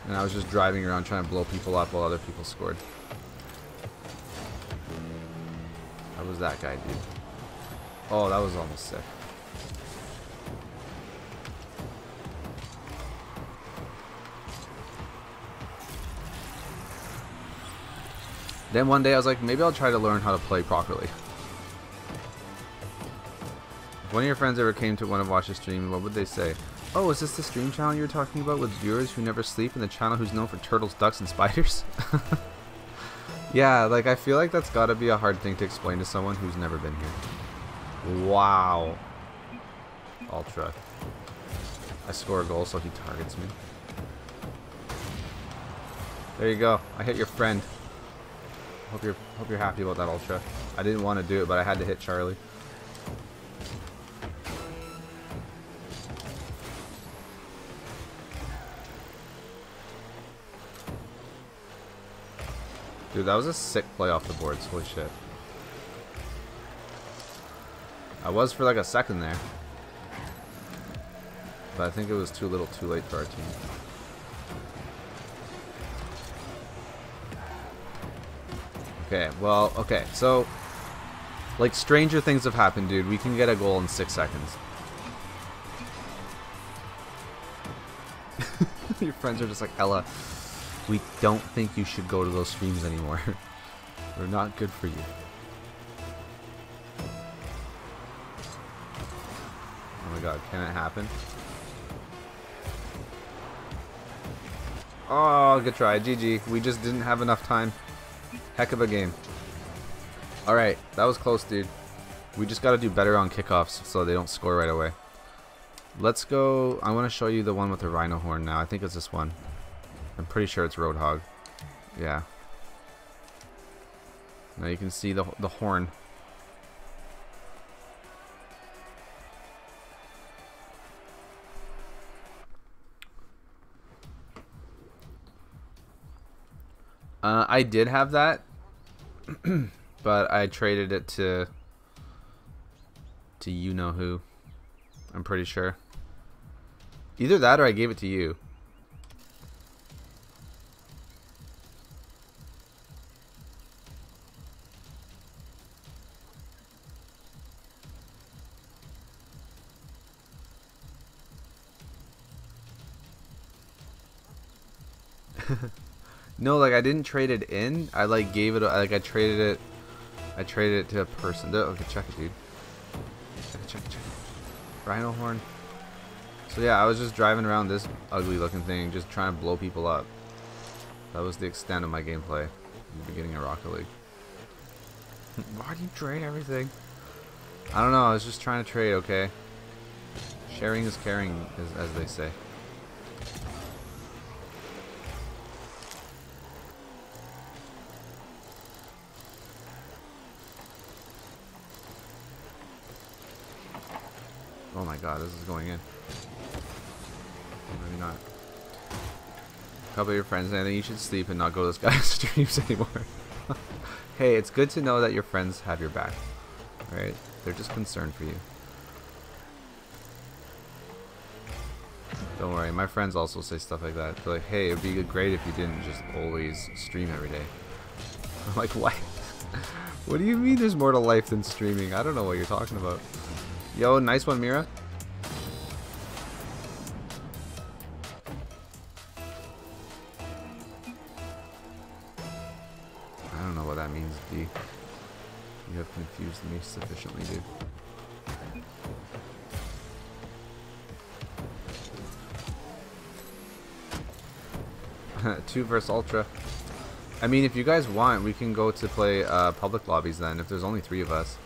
and I was just driving around trying to blow people up while other people scored. Was that guy, dude? Oh, that was almost sick. Then one day I was like, maybe I'll try to learn how to play properly. I one of your friends ever came to one of Wash's stream, what would they say? Oh, is this the stream channel you were talking about with viewers who never sleep and the channel who's known for turtles, ducks, and spiders? Yeah, like, I feel like that's gotta be a hard thing to explain to someone who's never been here. Wow. Ultra. I score a goal, so he targets me. There you go. I hit your friend. Hope you're happy about that, Ultra. I didn't want to do it, but I had to hit Charlie. Dude, that was a sick play off the boards. Holy shit. I was for like a second there. But I think it was too little too late for our team. Okay, well, okay, so, like, stranger things have happened, dude. We can get a goal in 6 seconds. Your friends are just like, Ella, we don't think you should go to those streams anymore. They're not good for you. Oh my god, can it happen? Oh, good try. GG. We just didn't have enough time. Heck of a game. Alright, that was close, dude. We just gotta do better on kickoffs so they don't score right away. Let's go... I want to show you the one with the rhino horn now. I think it's this one. I'm pretty sure it's Roadhog. Yeah. Now you can see the horn. I did have that, but I traded it to you know who. I'm pretty sure. Either that or I gave it to you. No, like I didn't trade it in. I like gave it. Like I traded it to a person. Okay, check it, dude. Check it. Rhino horn. So yeah, I was just driving around this ugly-looking thing, just trying to blow people up. That was the extent of my gameplay in the beginning of Rocket League. Why do you trade everything? I don't know. I was just trying to trade. Okay. Sharing is caring, as they say. Oh my god, this is going in. Maybe not. A couple of your friends, and I think you should sleep and not go to this guy's streams anymore. Hey, it's good to know that your friends have your back. Alright? They're just concerned for you. Don't worry, my friends also say stuff like that. They're like, hey, it would be great if you didn't just always stream every day. I'm like, what? What do you mean there's more to life than streaming? I don't know what you're talking about. Yo, nice one, Mira. I don't know what that means, D. You have confused me sufficiently, dude. Two versus Ultra. I mean, if you guys want, we can go to play public lobbies then, if there's only 3 of us.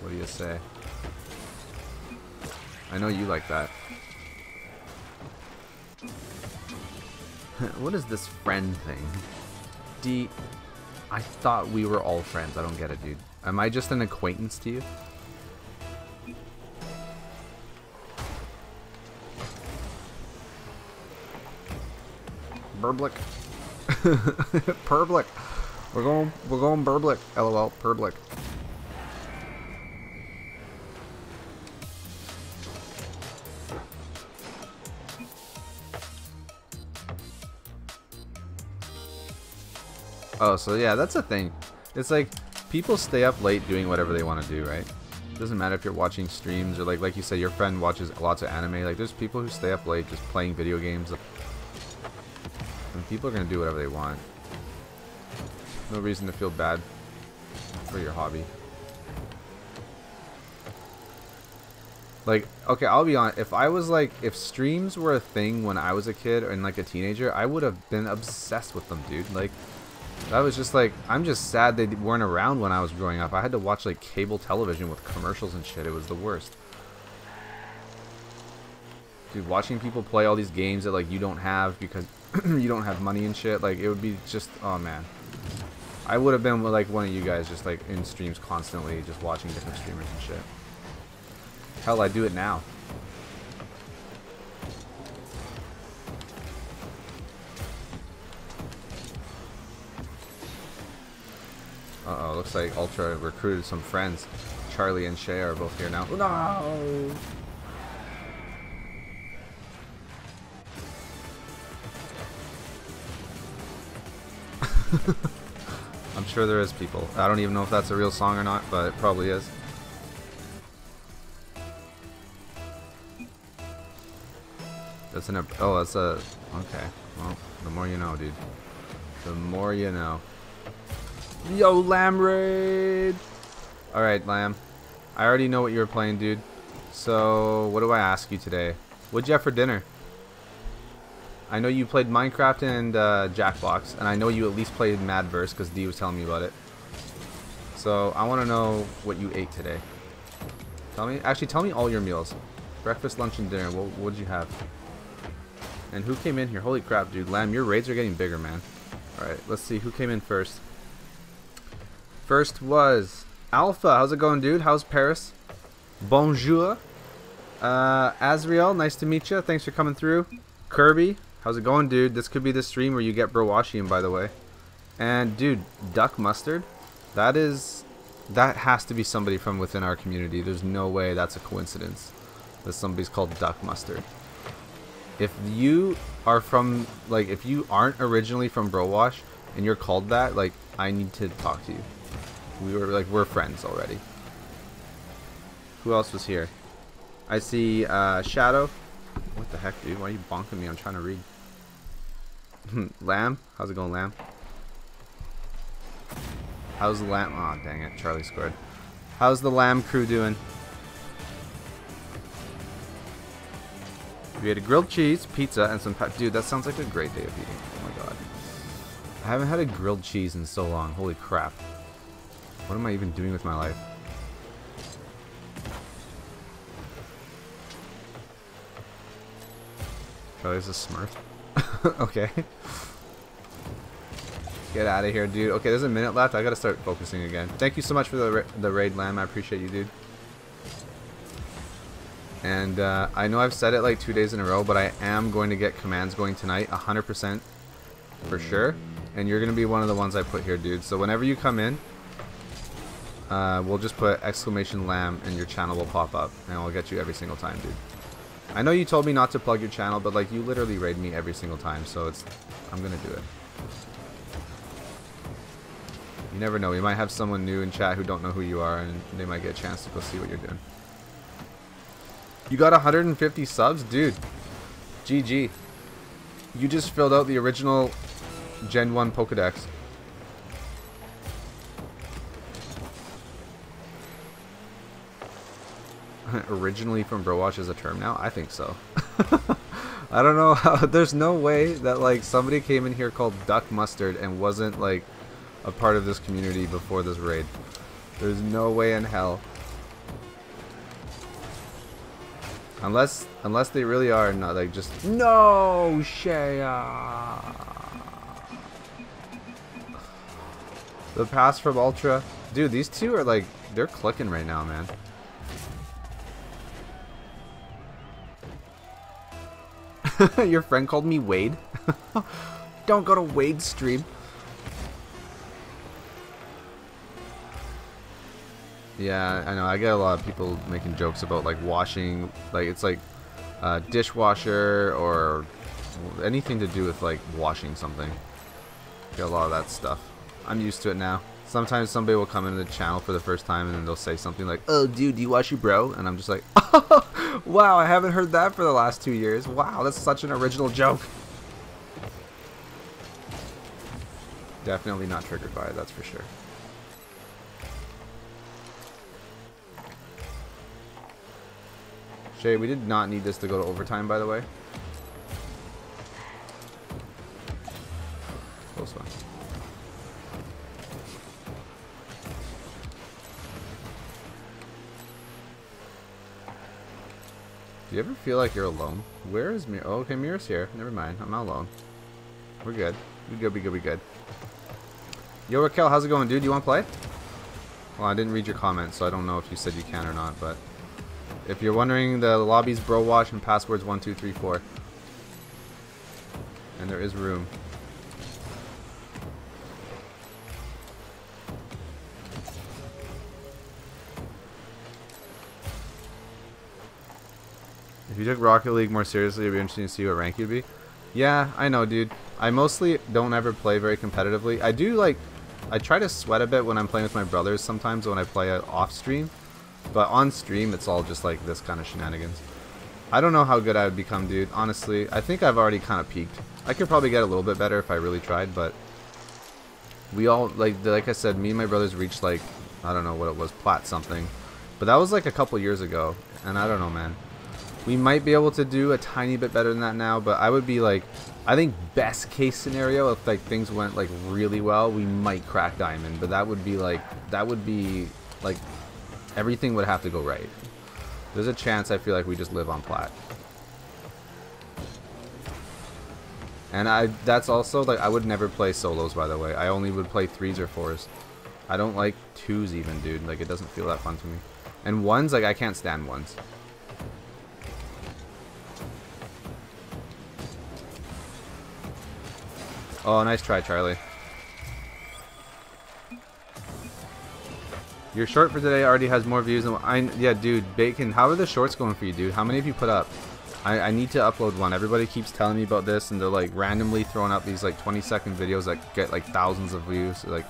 What do you say? I know you like that. What is this friend thing? D, I thought we were all friends. I don't get it, dude. Am I just an acquaintance to you? Burblick. Purblick. We're going Burblick. LOL. Purblick. Oh, so yeah, that's a thing. It's like, people stay up late doing whatever they want to do, right? It doesn't matter if you're watching streams or like you said, your friend watches lots of anime. Like, there's people who stay up late just playing video games. And people are going to do whatever they want. No reason to feel bad. for your hobby. Like, okay, I'll be honest, if I was like, if streams were a thing when I was a kid and like a teenager, I would have been obsessed with them, dude. Like, that was just like, I'm just sad they weren't around when I was growing up. I had to watch like cable television with commercials and shit. It was the worst. Dude, watching people play all these games that like you don't have because you don't have money and shit, like it would be just, oh man. I would have been like one of you guys just like in streams constantly, just watching different streamers and shit. Hell, I do it now. Uh-oh, looks like Ultra recruited some friends. Charlie and Shay are both here now. No! I'm sure there is people. I don't even know if that's a real song or not, but it probably is. That's an, oh, that's a, okay. Well, the more you know, dude. The more you know. Yo, Lamb Raid! Alright, Lamb. I already know what you were playing, dude. So, what do I ask you today? What'd you have for dinner? I know you played Minecraft and Jackbox, and I know you at least played Madverse, because Dee was telling me about it. So, I want to know what you ate today. Tell me, actually, tell me all your meals. Breakfast, lunch, and dinner. What did you have? And who came in here? Holy crap, dude. Lamb, your raids are getting bigger, man. Alright, let's see who came in first. First was Alpha. How's it going, dude? How's Paris? Bonjour. Azriel, nice to meet you. Thanks for coming through. Kirby, how's it going, dude? This could be the stream where you get Browashian, by the way. And, dude, Duck Mustard? That is... that has to be somebody from within our community. There's no way that's a coincidence that somebody's called Duck Mustard. If you are from, like, if you aren't originally from Browash and you're called that, like, I need to talk to you. We were, like, we're friends already. Who else was here? I see, Shadow. What the heck, dude? Why are you bonking me? I'm trying to read. Lamb? How's it going, Lamb? How's the Lamb? Aw, dang it. Charlie scored. How's the Lamb crew doing? We had a grilled cheese, pizza, and some pep. Dude, that sounds like a great day of eating. Oh my god. I haven't had a grilled cheese in so long. Holy crap. What am I even doing with my life? Oh, there's a Smurf. Okay. Get out of here, dude. Okay, there's a minute left. I gotta start focusing again. Thank you so much for the raid, Lamb. I appreciate you, dude. And I know I've said it like 2 days in a row, but I am going to get commands going tonight, 100% for sure. And you're going to be one of the ones I put here, dude. So whenever you come in, we'll just put exclamation Lamb and your channel will pop up. And I'll get you every single time, dude. I know you told me not to plug your channel, but like you literally raid me every single time. So it's, I'm going to do it. You never know. We might have someone new in chat who don't know who you are and they might get a chance to go see what you're doing. You got 150 subs? Dude, GG. You just filled out the original Gen 1 Pokedex. Originally from Browash is a term now? I think so. I don't know how, there's no way that like somebody came in here called Duck Mustard and wasn't like a part of this community before this raid. There's no way in hell. Unless they really are not like just no Shaya. The pass from Ultra, dude. These two are like they're clicking right now, man. Your friend called me Wade. Don't go to Wade's stream. Yeah, I know. I get a lot of people making jokes about like washing, like it's like dishwasher or anything to do with like washing something. Get a lot of that stuff. I'm used to it now. Sometimes somebody will come into the channel for the first time and then they'll say something like, "Oh, dude, do you wash your bro?" And I'm just like, oh, "Wow, I haven't heard that for the last 2 years. Wow, that's such an original joke." Definitely not triggered by it. That's for sure. Jay, we did not need this to go to overtime, by the way. Close one. Do you ever feel like you're alone? Where is Mir? Oh, okay, Mira's here. Never mind. I'm not alone. We're good. We good. Yo, Raquel, how's it going, dude? You want to play? Well, I didn't read your comment, so I don't know if you said you can or not, but... If you're wondering, the lobby's Browash and passwords 1234. And there is room. If you took Rocket League more seriously, it'd be interesting to see what rank you'd be. Yeah, I know, dude. I mostly don't ever play very competitively. I do, like, I try to sweat a bit when I'm playing with my brothers sometimes when I play off stream. But on stream, it's all just like this kind of shenanigans. I don't know how good I would become, dude. Honestly, I think I've already kind of peaked. I could probably get a little bit better if I really tried, but... We all, like I said, me and my brothers reached like... I don't know what it was, plat something. But that was like a couple years ago. And I don't know, man. We might be able to do a tiny bit better than that now, but I would be like... I think best case scenario, if like things went like really well, we might crack Diamond. But that would be like... That would be like... Everything would have to go right. There's a chance I feel like we just live on plat. And that's also, like, I would never play solos, by the way. I only would play 3s or 4s. I don't like 2s even, dude. Like, it doesn't feel that fun to me. And 1s, like, I can't stand 1s. Oh, nice try, Charlie. Your short for today already has more views than yeah, dude, Bacon, how are the shorts going for you, dude? How many have you put up? I need to upload one. Everybody keeps telling me about this, and they're, like, randomly throwing up these, like, 20-second videos that get, like, thousands of views. Like,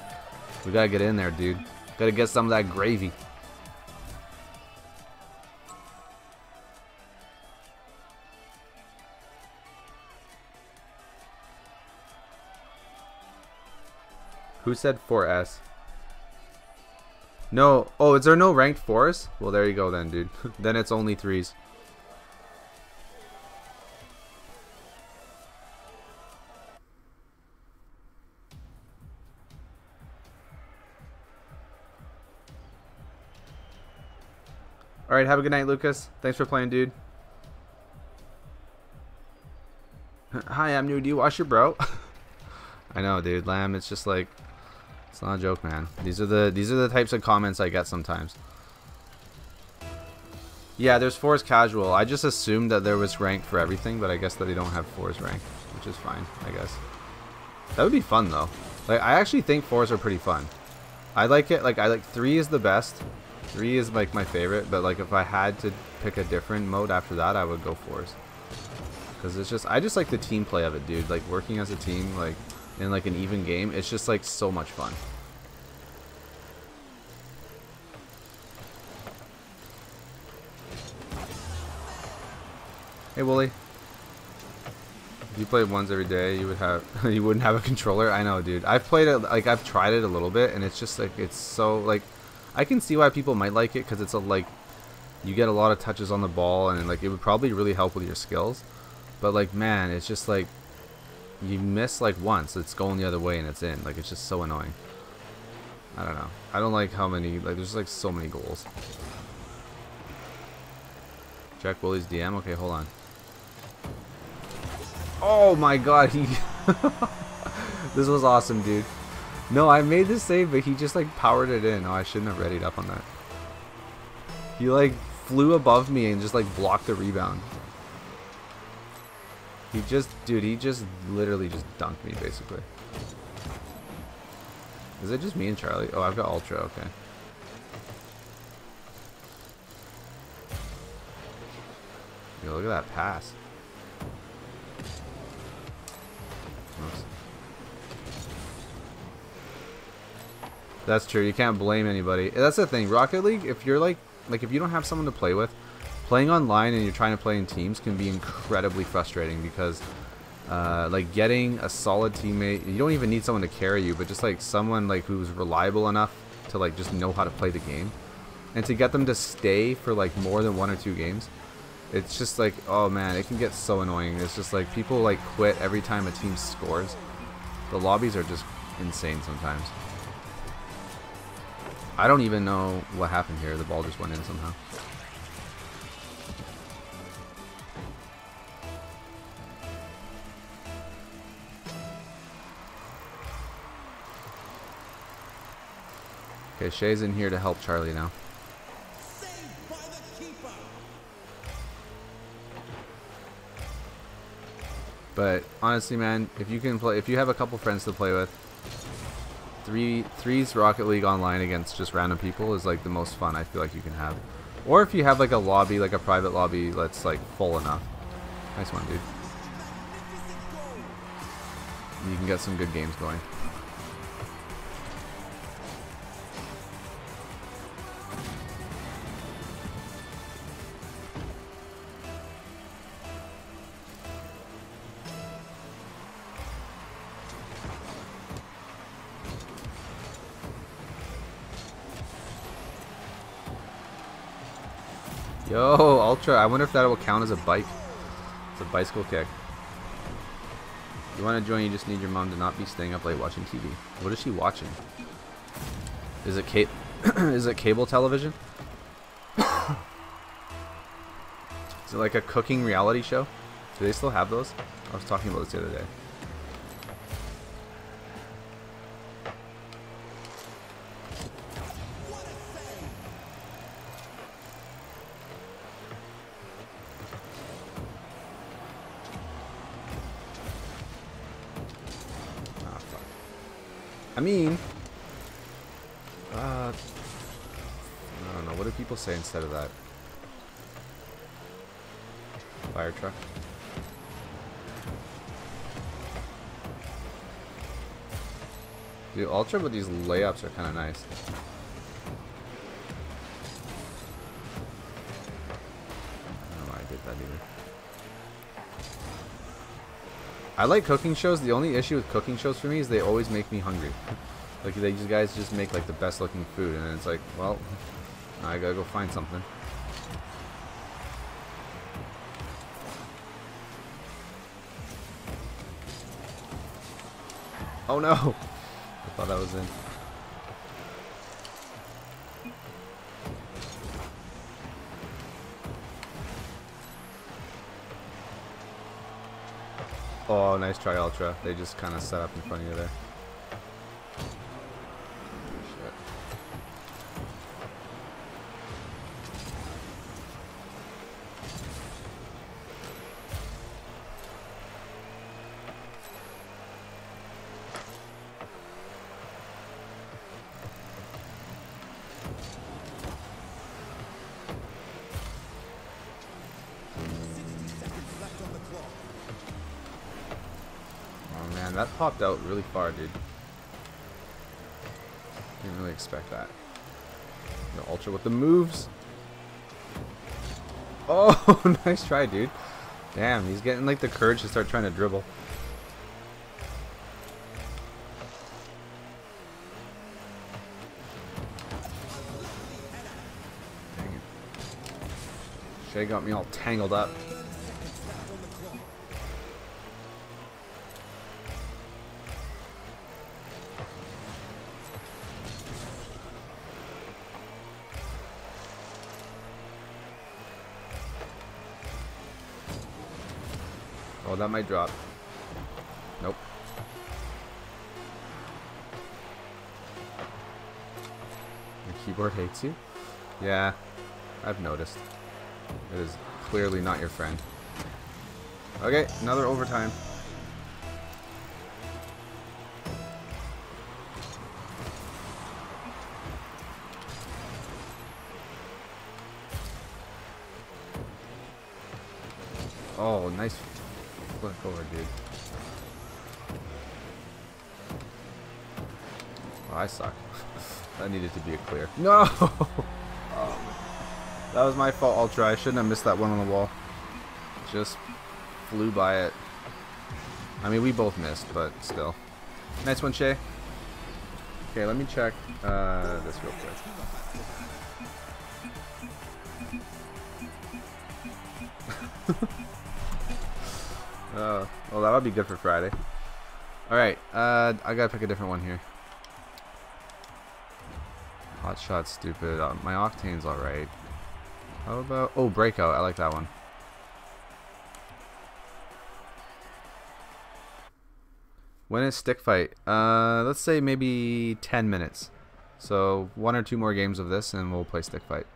we gotta get in there, dude. Gotta get some of that gravy. Who said 4S? No. Oh, is there no ranked 4s? Well, there you go then, dude. Then it's only 3s. Alright, have a good night, Lucas. Thanks for playing, dude. Hi, I'm new. Do you wash your brow? I know, dude. Lamb, it's just like... It's not a joke, man. These are the types of comments I get sometimes. Yeah, there's 4s casual. I just assumed that there was rank for everything, but I guess that they don't have 4s rank, which is fine, I guess. That would be fun though. Like, I actually think 4s are pretty fun. I like it. Like, I like 3 is the best. 3 is like my favorite, but like if I had to pick a different mode after that, I would go 4s. Cause it's just, I just like the team play of it, dude. Like working as a team, like. In like an even game, it's just like so much fun. Hey Wooly, if you played 1s every day, you would have you wouldn't have a controller. I know, dude. I've played it, like I've tried it a little bit, and it's just like it's so like I can see why people might like it because it's a like you get a lot of touches on the ball, and like it would probably really help with your skills. But like man, it's just like. You miss like once, it's going the other way and it's in. Like it's just so annoying. I don't know. I don't like how many like there's like so many goals. Check Willie's DM. Okay, hold on. Oh my god, he this was awesome, dude. No, I made this save, but he just like powered it in. Oh, I shouldn't have readied up on that. He like flew above me and just like blocked the rebound. He just, dude, he just literally just dunked me, basically. Is it just me and Charlie? Oh, I've got Ultra, okay. Yo, look at that pass. Oops. That's true, you can't blame anybody. That's the thing, Rocket League, if you're like if you don't have someone to play with, playing online and you're trying to play in teams can be incredibly frustrating because like getting a solid teammate, you don't even need someone to carry you, but just like someone like who's reliable enough to like just know how to play the game and to get them to stay for like more than 1 or 2 games It's just like, oh man, it can get so annoying. It's just like people like quit every time a team scores. The lobbies are just insane sometimes. I don't even know what happened here. The ball just went in somehow. Okay, Shay's in here to help Charlie now. But honestly, man, if you can play, if you have a couple friends to play with, threes Rocket League online against just random people is like the most fun I feel like you can have. Or if you have like a lobby, like a private lobby that's like full enough. Nice one, dude. You can get some good games going. Yo, Ultra, I wonder if that will count as a bike. It's a bicycle kick. If you want to join, you just need your mom to not be staying up late watching TV. What is she watching? Is it cable television? Is it like a cooking reality show? Do they still have those? I was talking about this the other day. I mean, I don't know, what do people say instead of that? Fire truck. Dude, Ultra with these layups are kind of nice. I don't know why I did that either. I like cooking shows. The only issue with cooking shows for me is they always make me hungry. Like, these guys just make, like, the best-looking food, and it's like, well, I gotta go find something. Oh, no! I thought that was in. Oh, nice try, Ultra. They just kind of set up in front of you there. That popped out really far, dude. Didn't really expect that. You know, Ultra with the moves. Oh, nice try, dude. Damn, he's getting like the courage to start trying to dribble. Dang it. Shay got me all tangled up. That might drop. Nope. Your keyboard hates you? Yeah, I've noticed. It is clearly not your friend. Okay, another overtime. Oh, nice. Flip over, dude. Oh, I suck. That needed to be a clear. No! Oh, that was my fault, Ultra. I shouldn't have missed that one on the wall. Just flew by it. I mean, we both missed, but still. Nice one, Shay. Okay, let me check this real quick. Well, that'll be good for Friday. Alright, I gotta pick a different one here. Hot shot, stupid. My Octane's alright. How about... Oh, Breakout. I like that one. When is Stick Fight? Let's say maybe 10 minutes. So, 1 or 2 more games of this and we'll play Stick Fight.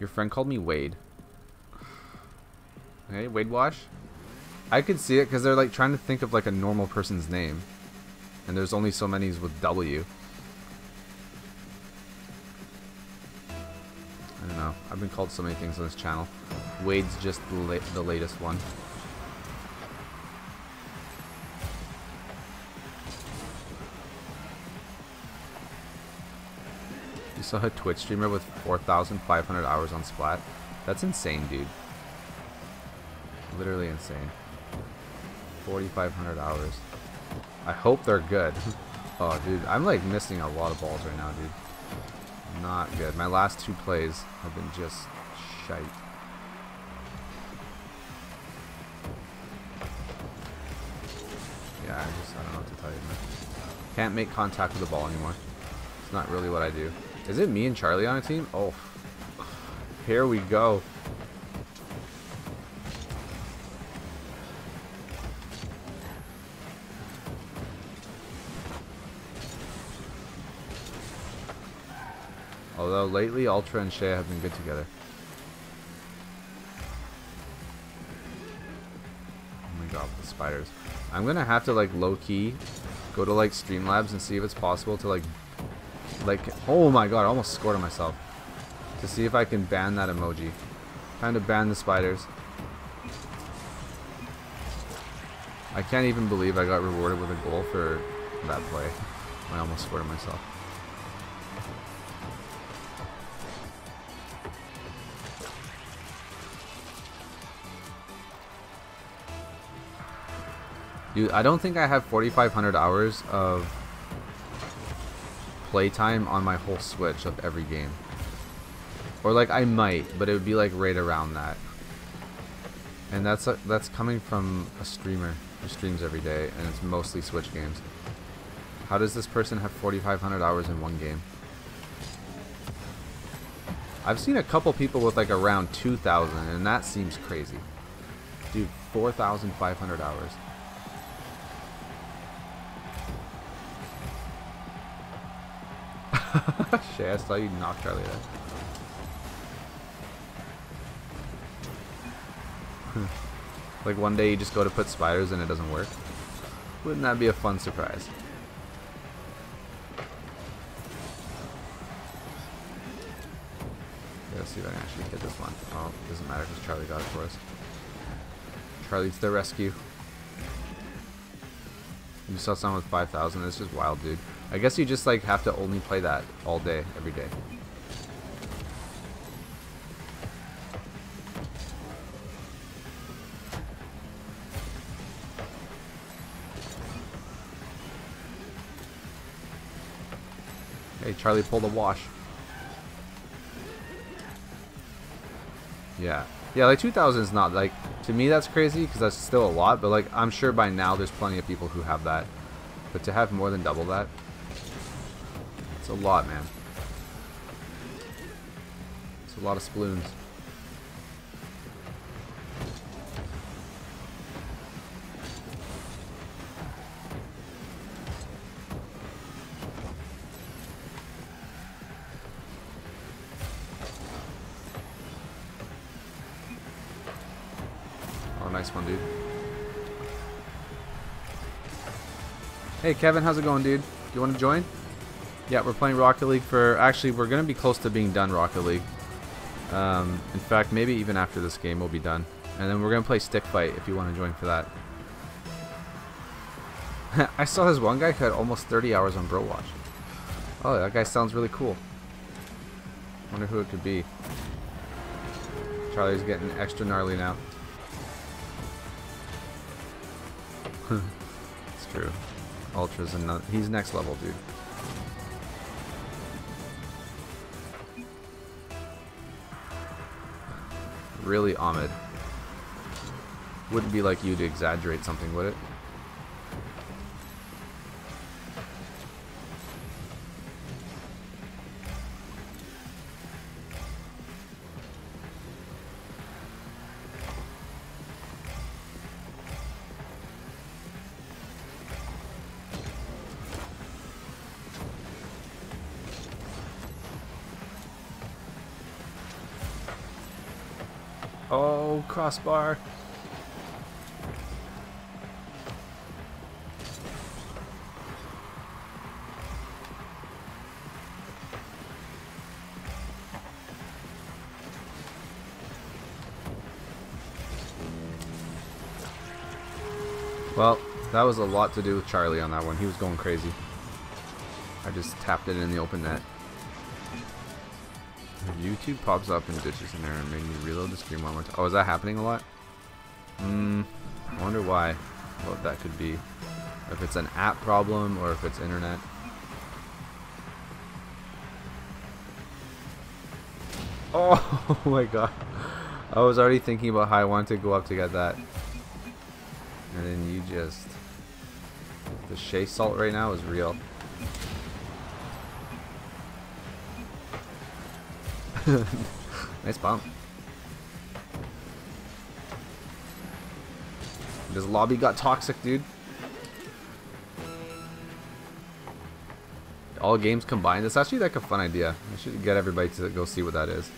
Your friend called me Wade. Hey, Wade Wash? I could see it because they're like trying to think of like a normal person's name. And there's only so many with W. I don't know. I've been called so many things on this channel. Wade's just the latest one. You saw a Twitch streamer with 4,500 hours on Splat? That's insane, dude. Literally insane. 4,500 hours. I hope they're good. Oh, dude. I'm, like, missing a lot of balls right now, dude. Not good. My last 2 plays have been just shite. Yeah, I don't know what to tell you, man. Can't make contact with the ball anymore. It's not really what I do. Is it me and Charlie on a team? Oh, here we go. Although lately, Ultra and Shea have been good together. Oh my god, the spiders. I'm gonna have to like low-key go to like Streamlabs and see if it's possible to like oh my god, I almost scored on myself. To see if I can ban that emoji. Time to ban the spiders. I can't even believe I got rewarded with a goal for that play. I almost scored on myself. Dude, I don't think I have 4,500 hours of playtime on my whole Switch of every game. Or like I might, but it would be like right around that. And that's coming from a streamer who streams every day, and it's mostly Switch games. How does this person have 4,500 hours in one game? I've seen a couple people with like around 2,000, and that seems crazy. Dude, 4,500 hours. Shay, I saw you knock Charlie there. Like one day you just go to put spiders and it doesn't work. Wouldn't that be a fun surprise? Let's see if I can actually hit this one. Oh, it doesn't matter because Charlie got it for us. Charlie to the rescue. You saw someone with 5,000. That's just wild, dude. I guess you just like have to only play that all day, every day. Hey, Charlie pulled a wash. Yeah. Yeah, like 2,000 is not like, to me that's crazy because that's still a lot, but like I'm sure by now there's plenty of people who have that. But to have more than double that, it's a lot, man. It's a lot of sploons. Oh, nice one, dude. Hey, Kevin, how's it going, dude? You want to join? Yeah, we're playing Rocket League for... Actually, we're going to be close to being done Rocket League. In fact, maybe even after this game we'll be done. And then we're going to play Stick Fight if you want to join for that. I saw this one guy who had almost 30 hours on Browash. Oh, that guy sounds really cool. Wonder who it could be. Charlie's getting extra gnarly now. It's true. Ultra's another, he's next level, dude. Really, Ahmed? Wouldn't be like you to exaggerate something, would it? Oh, crossbar. Well, that was a lot to do with Charlie on that one. He was going crazy. I just tapped it in the open net. YouTube pops up and ditches in there and made me reload the screen one more time. Oh, is that happening a lot? I wonder why. What that could be. If it's an app problem or if it's internet. Oh my god. I was already thinking about how I wanted to go up to get that. And then you just... The Shea Salt right now is real. Nice bump. This lobby got toxic, dude. All games combined. It's actually like a fun idea. I should get everybody to go see what that is.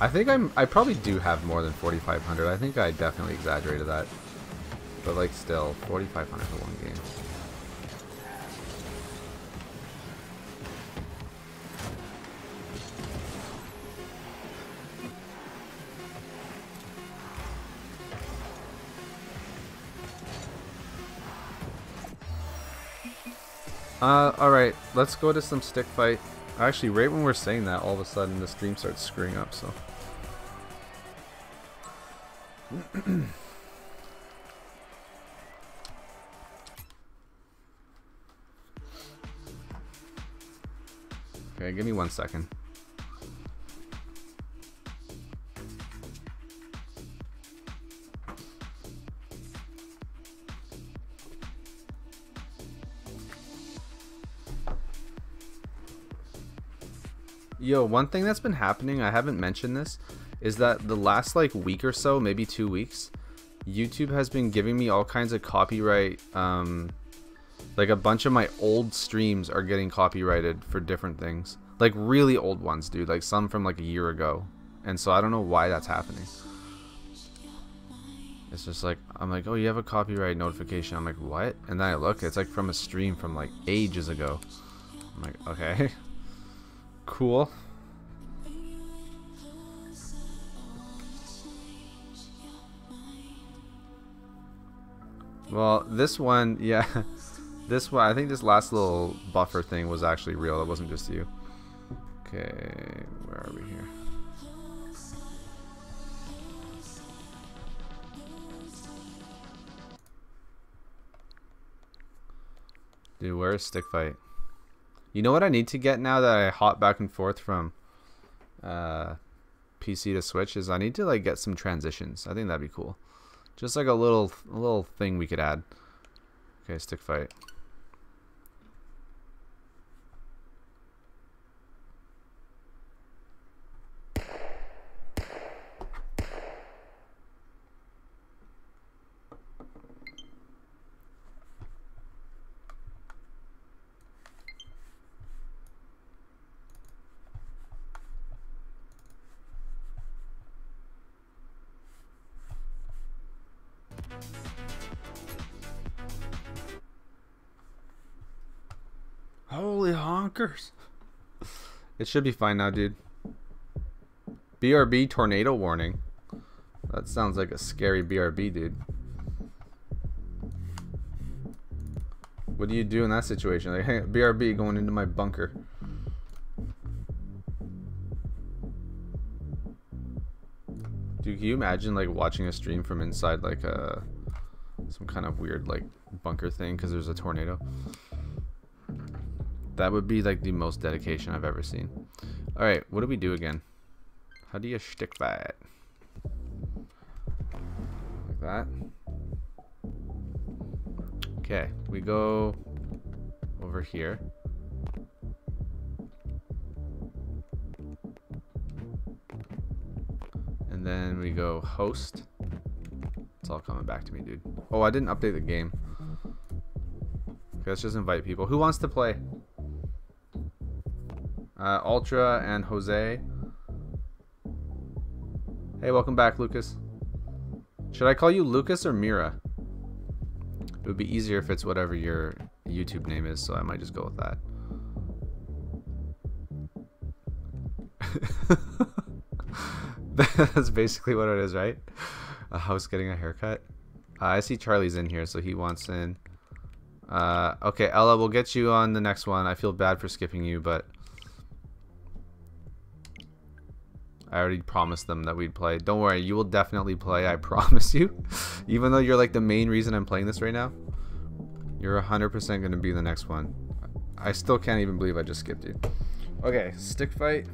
I think I probably do have more than 4,500. I think I definitely exaggerated that. But like still, 4,500 for one game. Alright, let's go to some stick fight. Actually, right when we're saying that, all of a sudden the stream starts screwing up, so. Okay, give me 1 second. Yo, one thing that's been happening, I haven't mentioned this, is that the last like week or so, maybe 2 weeks, YouTube has been giving me all kinds of copyright, like a bunch of my old streams are getting copyrighted for different things. Like really old ones, dude, like some from like a year ago. And so I don't know why that's happening. It's just like, I'm like, oh, you have a copyright notification. I'm like, what? And then I look, it's like from a stream from like ages ago. I'm like, okay. Cool. Well, this one, yeah. This one, I think this last little buffer thing was actually real. It wasn't just you. Okay, where are we here? Dude, where is Stick Fight? You know what I need to get now that I hop back and forth from PC to Switch is I need to like get some transitions. I think that'd be cool. Just like a little thing we could add. Okay, stick fight. It should be fine now, dude. BRB tornado warning. That sounds like a scary BRB, dude. What do you do in that situation? Like, hey, BRB going into my bunker. Dude, can you imagine like watching a stream from inside like a some kind of weird like bunker thing because there's a tornado? That would be like the most dedication I've ever seen. Alright, what do we do again? How do you stick fight? like that. Okay, we go over here. And then we go host. It's all coming back to me, dude. Oh, I didn't update the game. Okay, let's just invite people. Who wants to play? Ultra and Jose. Hey, welcome back, Lucas. Should I call you Lucas or Mira? It would be easier if it's whatever your YouTube name is, so I might just go with that. That's basically what it is, right? A house getting a haircut. I see Charlie's in here, so he wants in. Okay, Ella, we'll get you on the next one. I feel bad for skipping you, but I already promised them that we'd play. Don't worry, you will definitely play, I promise you. Even though you're like the main reason I'm playing this right now, you're 100% gonna be the next one. I still can't even believe I just skipped you. Okay, stick fight.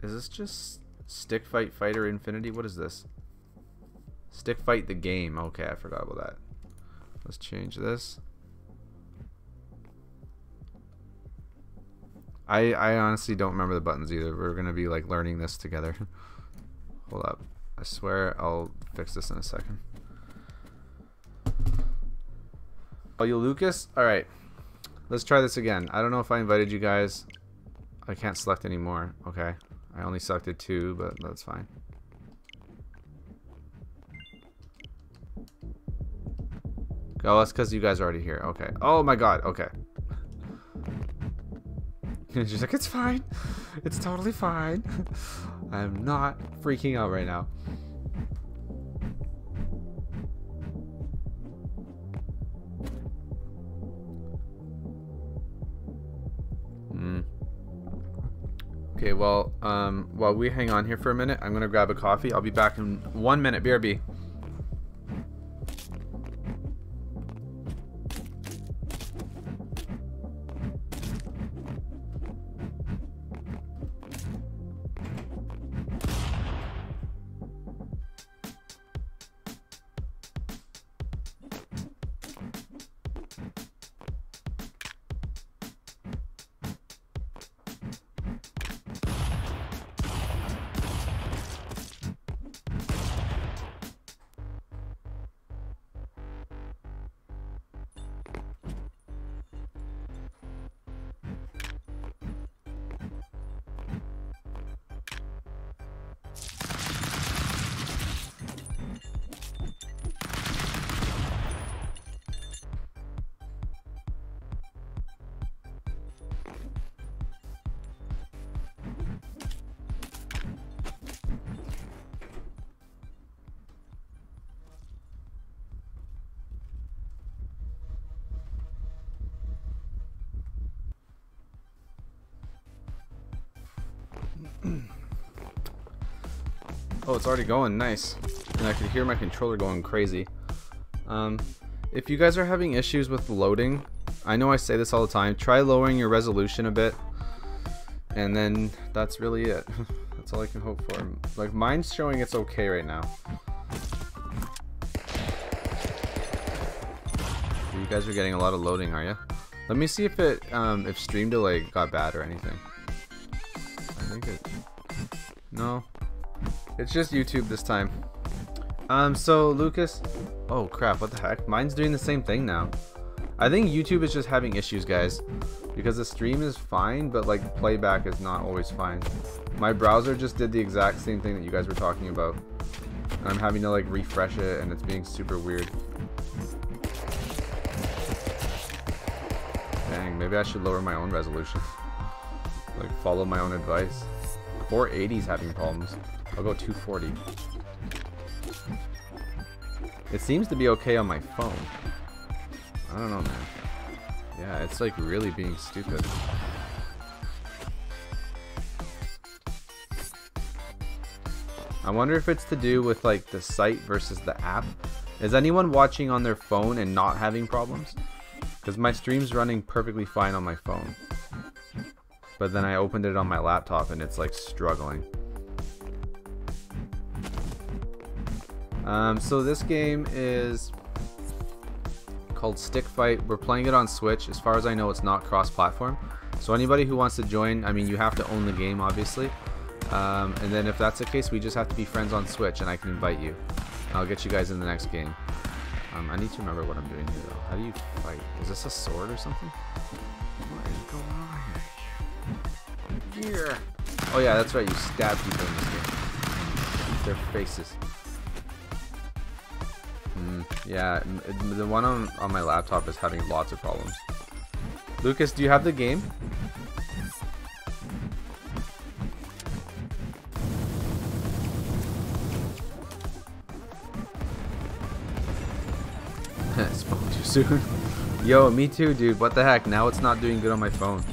Is this just Stick Fight Fighter Infinity? What is this? Stick Fight the game. Okay, I forgot about that. Let's change this. I honestly don't remember the buttons either. We're gonna be like learning this together. Hold up. I swear I'll fix this in a second. Oh, you Lucas? Alright. Let's try this again. I don't know if I invited you guys. I can't select anymore. Okay. I only selected 2, but that's fine. Oh, that's because you guys are already here. Okay. Oh my god. Okay. She's like, it's fine. It's totally fine. I'm not freaking out right now. Okay, well, while we hang on here for a minute, I'm gonna grab a coffee. I'll be back in 1 minute. BRB. Oh, it's already going. Nice. And I could hear my controller going crazy. If you guys are having issues with loading, I know I say this all the time, try lowering your resolution a bit, and then that's really it. That's all I can hope for. Like, mine's showing it's okay right now. You guys are getting a lot of loading, are you? Let me see if it if stream delay got bad or anything. I think it... No. It's just YouTube this time. So Lucas, oh crap, what the heck? Mine's doing the same thing now. I think YouTube is just having issues, guys, because the stream is fine, but like playback is not always fine. My browser just did the exact same thing that you guys were talking about. And I'm having to like refresh it, and it's being super weird. Dang, maybe I should lower my own resolution. Like follow my own advice. 480's having problems. I'll go 240. It seems to be okay on my phone. I don't know, man. Yeah, it's like really being stupid. I wonder if it's to do with like the site versus the app. Is anyone watching on their phone and not having problems? Because my stream's running perfectly fine on my phone. But then I opened it on my laptop and it's like struggling. So this game is called Stick Fight. We're playing it on Switch. As far as I know, it's not cross-platform. So anybody who wants to join, I mean, you have to own the game, obviously. And then if that's the case, we just have to be friends on Switch, and I can invite you. I'll get you guys in the next game. I need to remember what I'm doing here, though. How do you fight? Is this a sword or something? What is going on here? Yeah. Oh yeah, that's right. You stab people in this game. Their faces. Yeah, the one on my laptop is having lots of problems. Lucas, do you have the game? Spoke too soon. Yo, me too, dude. What the heck? Now it's not doing good on my phone.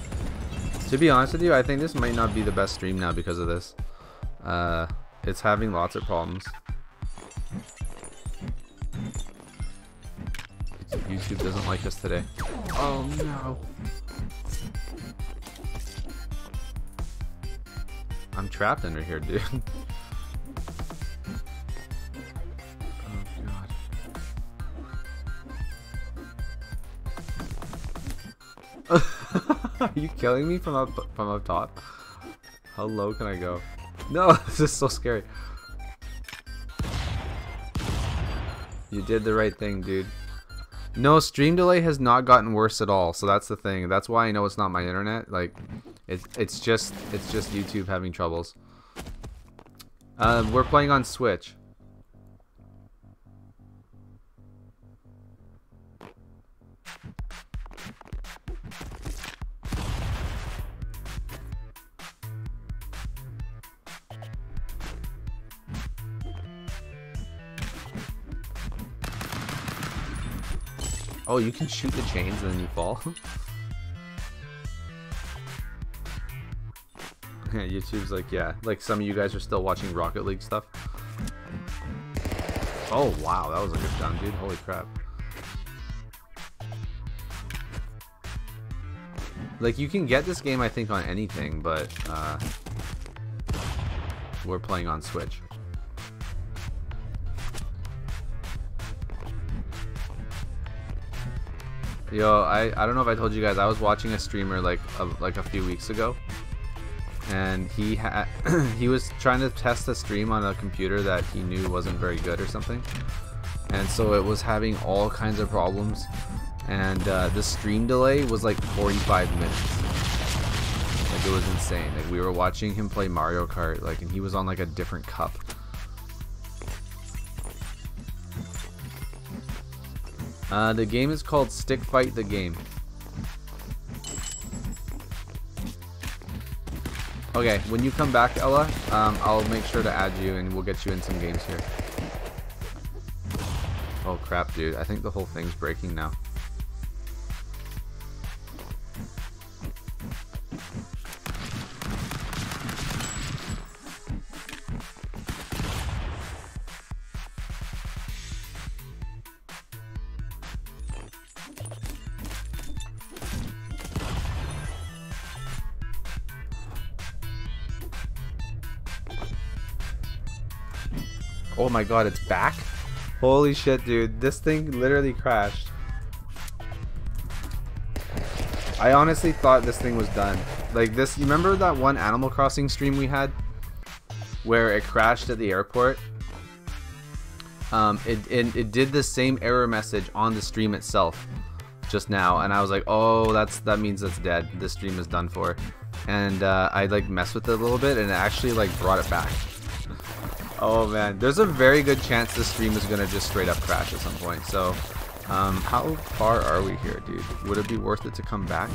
To be honest with you, I think this might not be the best stream now because of this. It's having lots of problems. YouTube doesn't like us today. Oh no. I'm trapped under here, dude. Oh god. Are you killing me from up top? How low can I go? No, this is so scary. You did the right thing, dude. No, stream delay has not gotten worse at all, so that's the thing. That's why I know it's not my internet. Like, it's just YouTube having troubles. We're playing on Switch. Oh, you can shoot the chains and then you fall. YouTube's like, yeah, like some of you guys are still watching Rocket League stuff. Oh wow, that was a good jump, dude. Holy crap. Like, you can get this game, I think, on anything, but we're playing on Switch. Yo, I don't know if I told you guys, I was watching a streamer like a few weeks ago, and he was trying to test a stream on a computer that he knew wasn't very good or something, and so it was having all kinds of problems, and the stream delay was like 45 minutes. Like, it was insane. Like, we were watching him play Mario Kart, like, and he was on like a different cup. The game is called Stick Fight the Game. Okay, when you come back, Ella, I'll make sure to add you and we'll get you in some games here. Oh crap, dude. I think the whole thing's breaking now. Oh my god, it's back? Holy shit, dude. This thing literally crashed. I honestly thought this thing was done. Like this, you remember that one Animal Crossing stream we had? Where it crashed at the airport? It did the same error message on the stream itself just now, and I was like, oh, that means that's dead. This stream is done for. And I like messed with it a little bit, and it actually like brought it back. Oh man, there's a very good chance this stream is gonna just straight up crash at some point. So, how far are we here, dude? Would it be worth it to come back?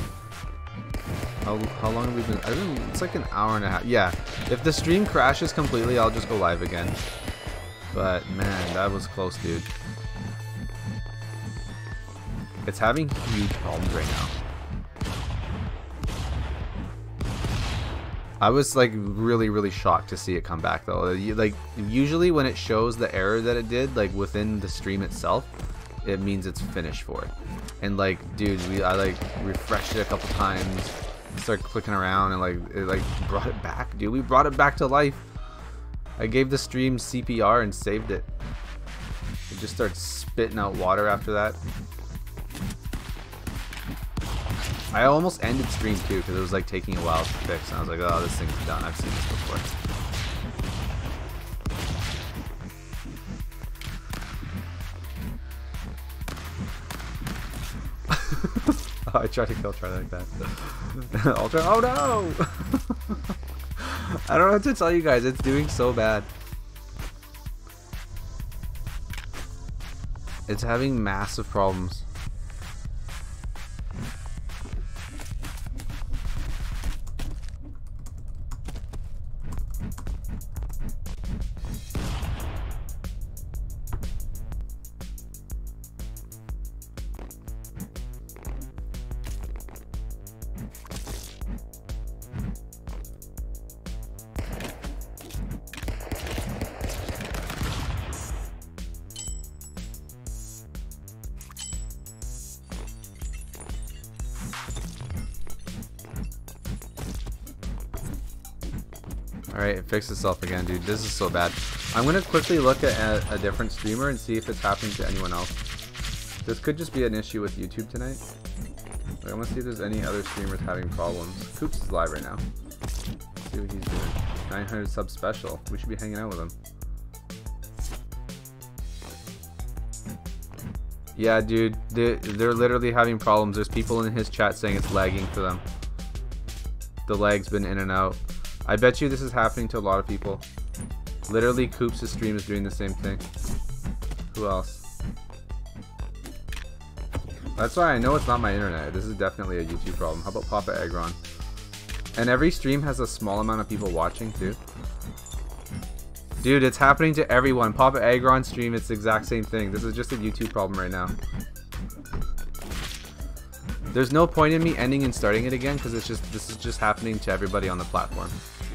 How long have we been? I think it's like an hour and a half. Yeah, if the stream crashes completely, I'll just go live again. But man, that was close, dude. It's having huge problems right now. I was like really shocked to see it come back though. Like, usually when it shows the error that it did, like within the stream itself, it means it's finished for it. And like, dude, I like refreshed it a couple times, started clicking around, and like it like brought it back, dude. We brought it back to life. I gave the stream CPR and saved it. just starts spitting out water after that. I almost ended stream too because it was like taking a while to fix, and I was like, oh, this thing's done. I've seen this before. Oh, I tried to kill Charlie like that. Ultra, oh no! I don't know what to tell you guys. It's doing so bad. It's having massive problems. Fix itself again, dude. This is so bad. I'm gonna quickly look at a different streamer and see if it's happening to anyone else. This could just be an issue with YouTube tonight. I want to see if there's any other streamers having problems. Koops is live right now. Let's see what he's doing. 900 sub special. We should be hanging out with him. Yeah, dude. They're literally having problems. There's people in his chat saying it's lagging for them. The lag's been in and out. I bet you this is happening to a lot of people. Literally, Koops' stream is doing the same thing. Who else? That's why I know it's not my internet. This is definitely a YouTube problem. How about Papa Agron? And every stream has a small amount of people watching, too. Dude, it's happening to everyone. Papa Agron's stream, it's the exact same thing. This is just a YouTube problem right now. There's no point in me ending and starting it again because it's just, this is just happening to everybody on the platform.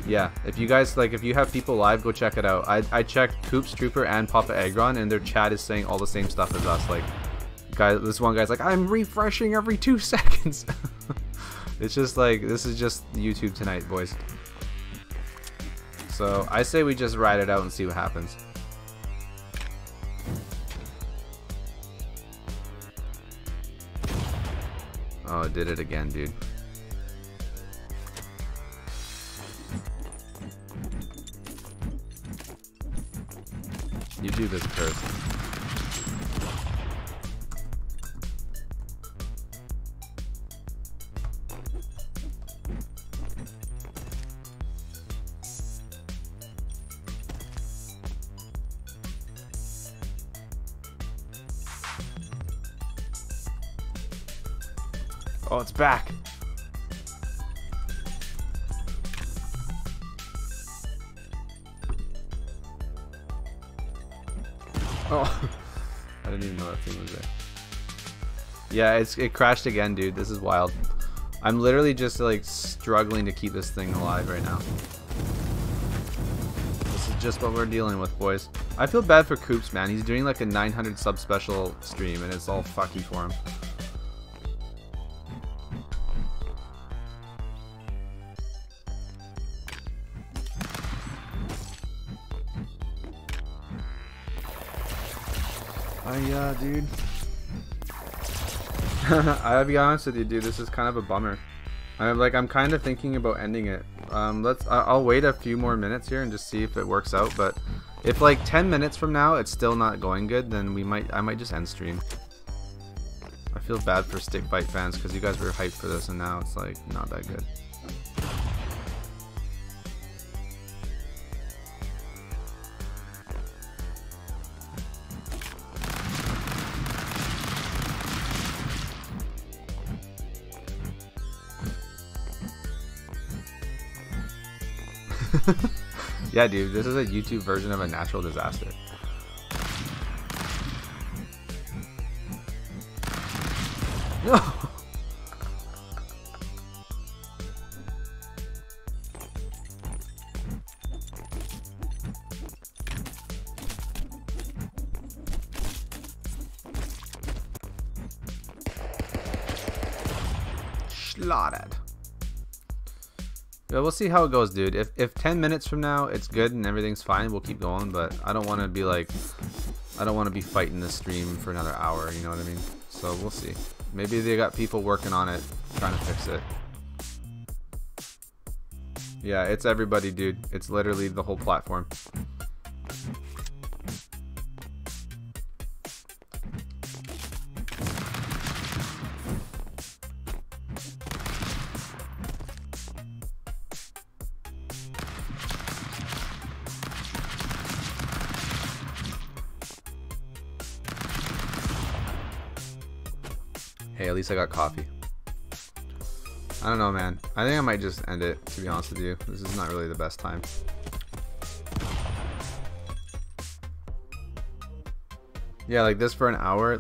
Yeah, if you guys, like, if you have people live, go check it out. I checked Koops, Trooper, and Papa Agron, and their chat is saying all the same stuff as us. Like, guys, this one guy's like, I'm refreshing every 2 seconds. It's just like, this is just YouTube tonight, boys. So I say we just ride it out and see what happens. Oh, it did it again, dude. YouTube is cursed. Oh, it's back. Oh, I didn't even know that thing was there. Yeah, it crashed again, dude. This is wild. I'm literally just like struggling to keep this thing alive right now. This is just what we're dealing with, boys. I feel bad for Koops, man. He's doing like a 900 sub special stream, and it's all fucky for him. Yeah, dude. I'll be honest with you, dude. This is kind of a bummer. I'm kind of thinking about ending it. I'll wait a few more minutes here and just see if it works out. But if like 10 minutes from now it's still not going good, then I might just end stream. I feel bad for Stick Fight fans because you guys were hyped for this, and now it's like not that good. Yeah, dude, this is a YouTube version of a natural disaster. No! Slaughtered. But we'll see how it goes, dude. If 10 minutes from now it's good and everything's fine, we'll keep going, but I don't want to be like, I don't want to be fighting this stream for another hour, you know what I mean? So we'll see. Maybe they got people working on it, trying to fix it. Yeah, it's everybody, dude. It's literally the whole platform. Hey, at least I got coffee. I don't know, man. I think I might just end it, to be honest with you. This is not really the best time. Yeah, like this for an hour.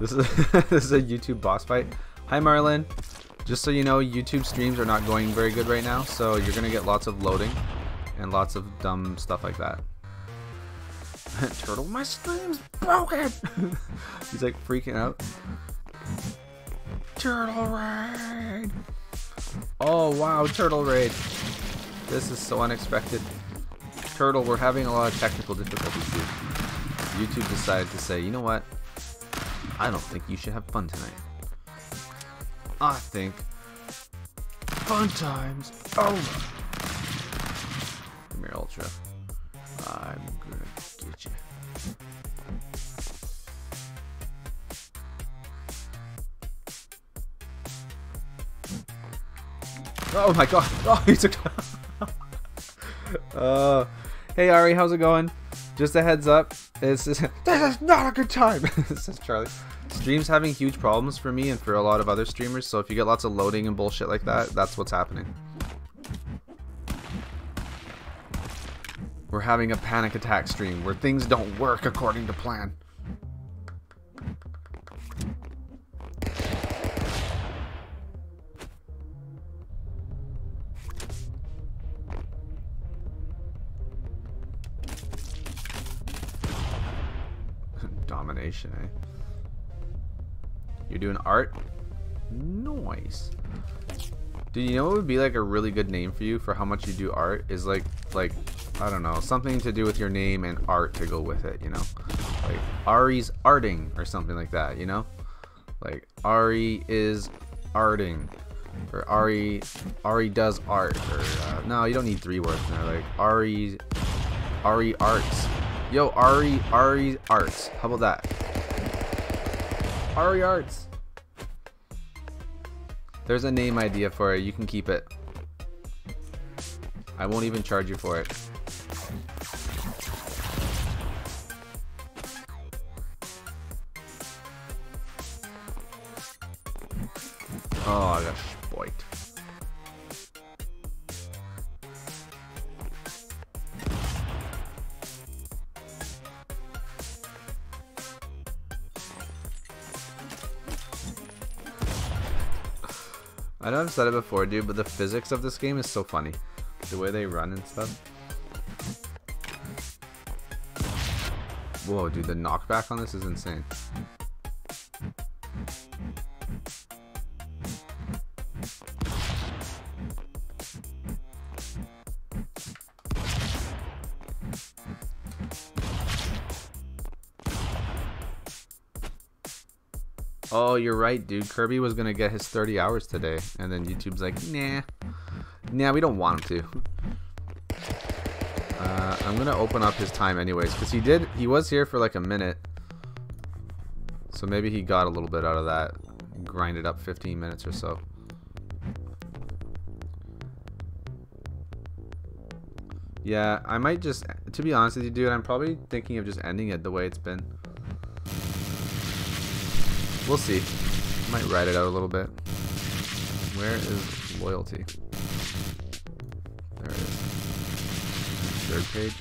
This is this is a YouTube boss fight. Hi, Marlin. Just so you know, YouTube streams are not going very good right now, so you're gonna get lots of loading and lots of dumb stuff like that. Turtle, my stream's broken. He's like freaking out. Turtle raid! Oh wow, turtle raid! This is so unexpected. Turtle, we're having a lot of technical difficulties here. YouTube decided to say, you know what? I don't think you should have fun tonight. I think fun time's over. Come here, Ultra. I'm gonna get you. Oh my god. Oh, he took hey Ari, how's it going? Just a heads up. This is not a good time. This is Charlie. Stream's having huge problems for me and for a lot of other streamers, so if you get lots of loading and bullshit like that, that's what's happening. We're having a panic attack stream where things don't work according to plan. Domination, eh? You're doing art? Nice. Dude, you know what would be like a really good name for you for how much you do art is like I don't know, something to do with your name and art to go with it, you know? Like Ari's arting or something like that, you know? Like Ari is arting, or Ari does art, or no, you don't need three words in there. Like Ari arts. Yo, Ari arts. How about that? Ari arts. There's a name idea for it. You can keep it. I won't even charge you for it. Oh, I got spoilt. I know I've said it before, dude, but the physics of this game is so funny. The way they run and stuff. Whoa, dude, the knockback on this is insane. Oh, you're right, dude. Kirby was gonna get his 30 hours today, and then YouTube's like, nah. Nah, we don't want him to. I'm gonna open up his time anyways, because he was here for like a minute. So maybe he got a little bit out of that. Grinded up 15 minutes or so. Yeah, I might just, to be honest with you, dude, I'm probably thinking of just ending it the way it's been. We'll see. Might ride it out a little bit. Where is loyalty? There it is. Third page.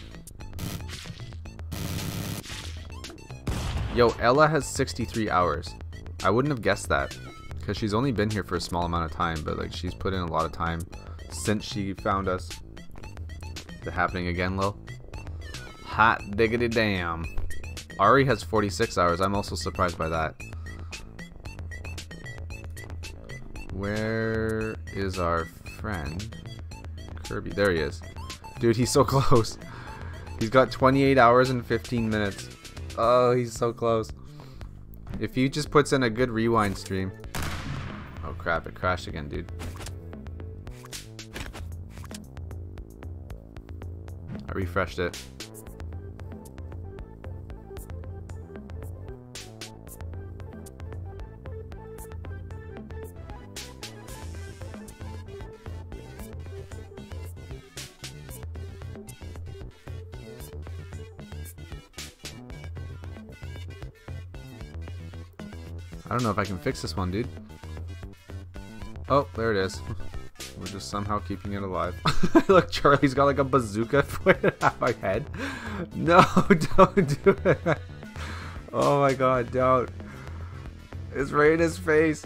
Yo, Ella has 63 hours. I wouldn't have guessed that, because she's only been here for a small amount of time, but like she's put in a lot of time since she found us. Is it happening again, Lil? Hot diggity damn. Ari has 46 hours. I'm also surprised by that. Where is our friend Kirby? There he is. Dude, he's so close. He's got 28 hours and 15 minutes. Oh, he's so close. If he just puts in a good rewind stream. Oh crap, it crashed again, dude. I refreshed it. I don't know if I can fix this one, dude. Oh, there it is. We're just somehow keeping it alive. Look, Charlie's got like a bazooka pointed at my head. No, don't do it. Oh my god, don't. It's right in his face.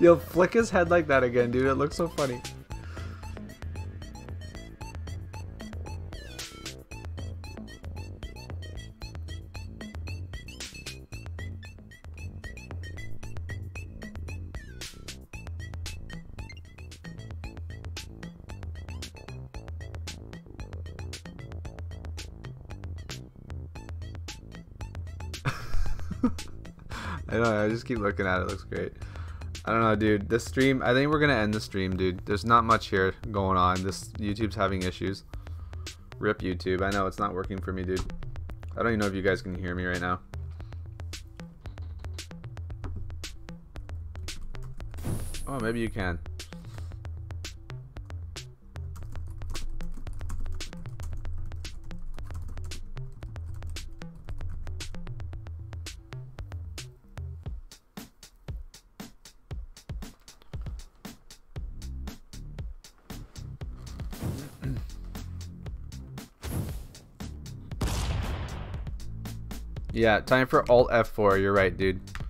You'll flick his head like that again, dude. It looks so funny. I don't know, I just keep looking at it, it looks great. I don't know, dude, this stream, I think we're gonna end the stream, dude. There's not much here going on. This YouTube's having issues. Rip YouTube. I know, it's not working for me, dude. I don't even know if you guys can hear me right now. Oh, maybe you can. Yeah, time for Alt F4, you're right, dude.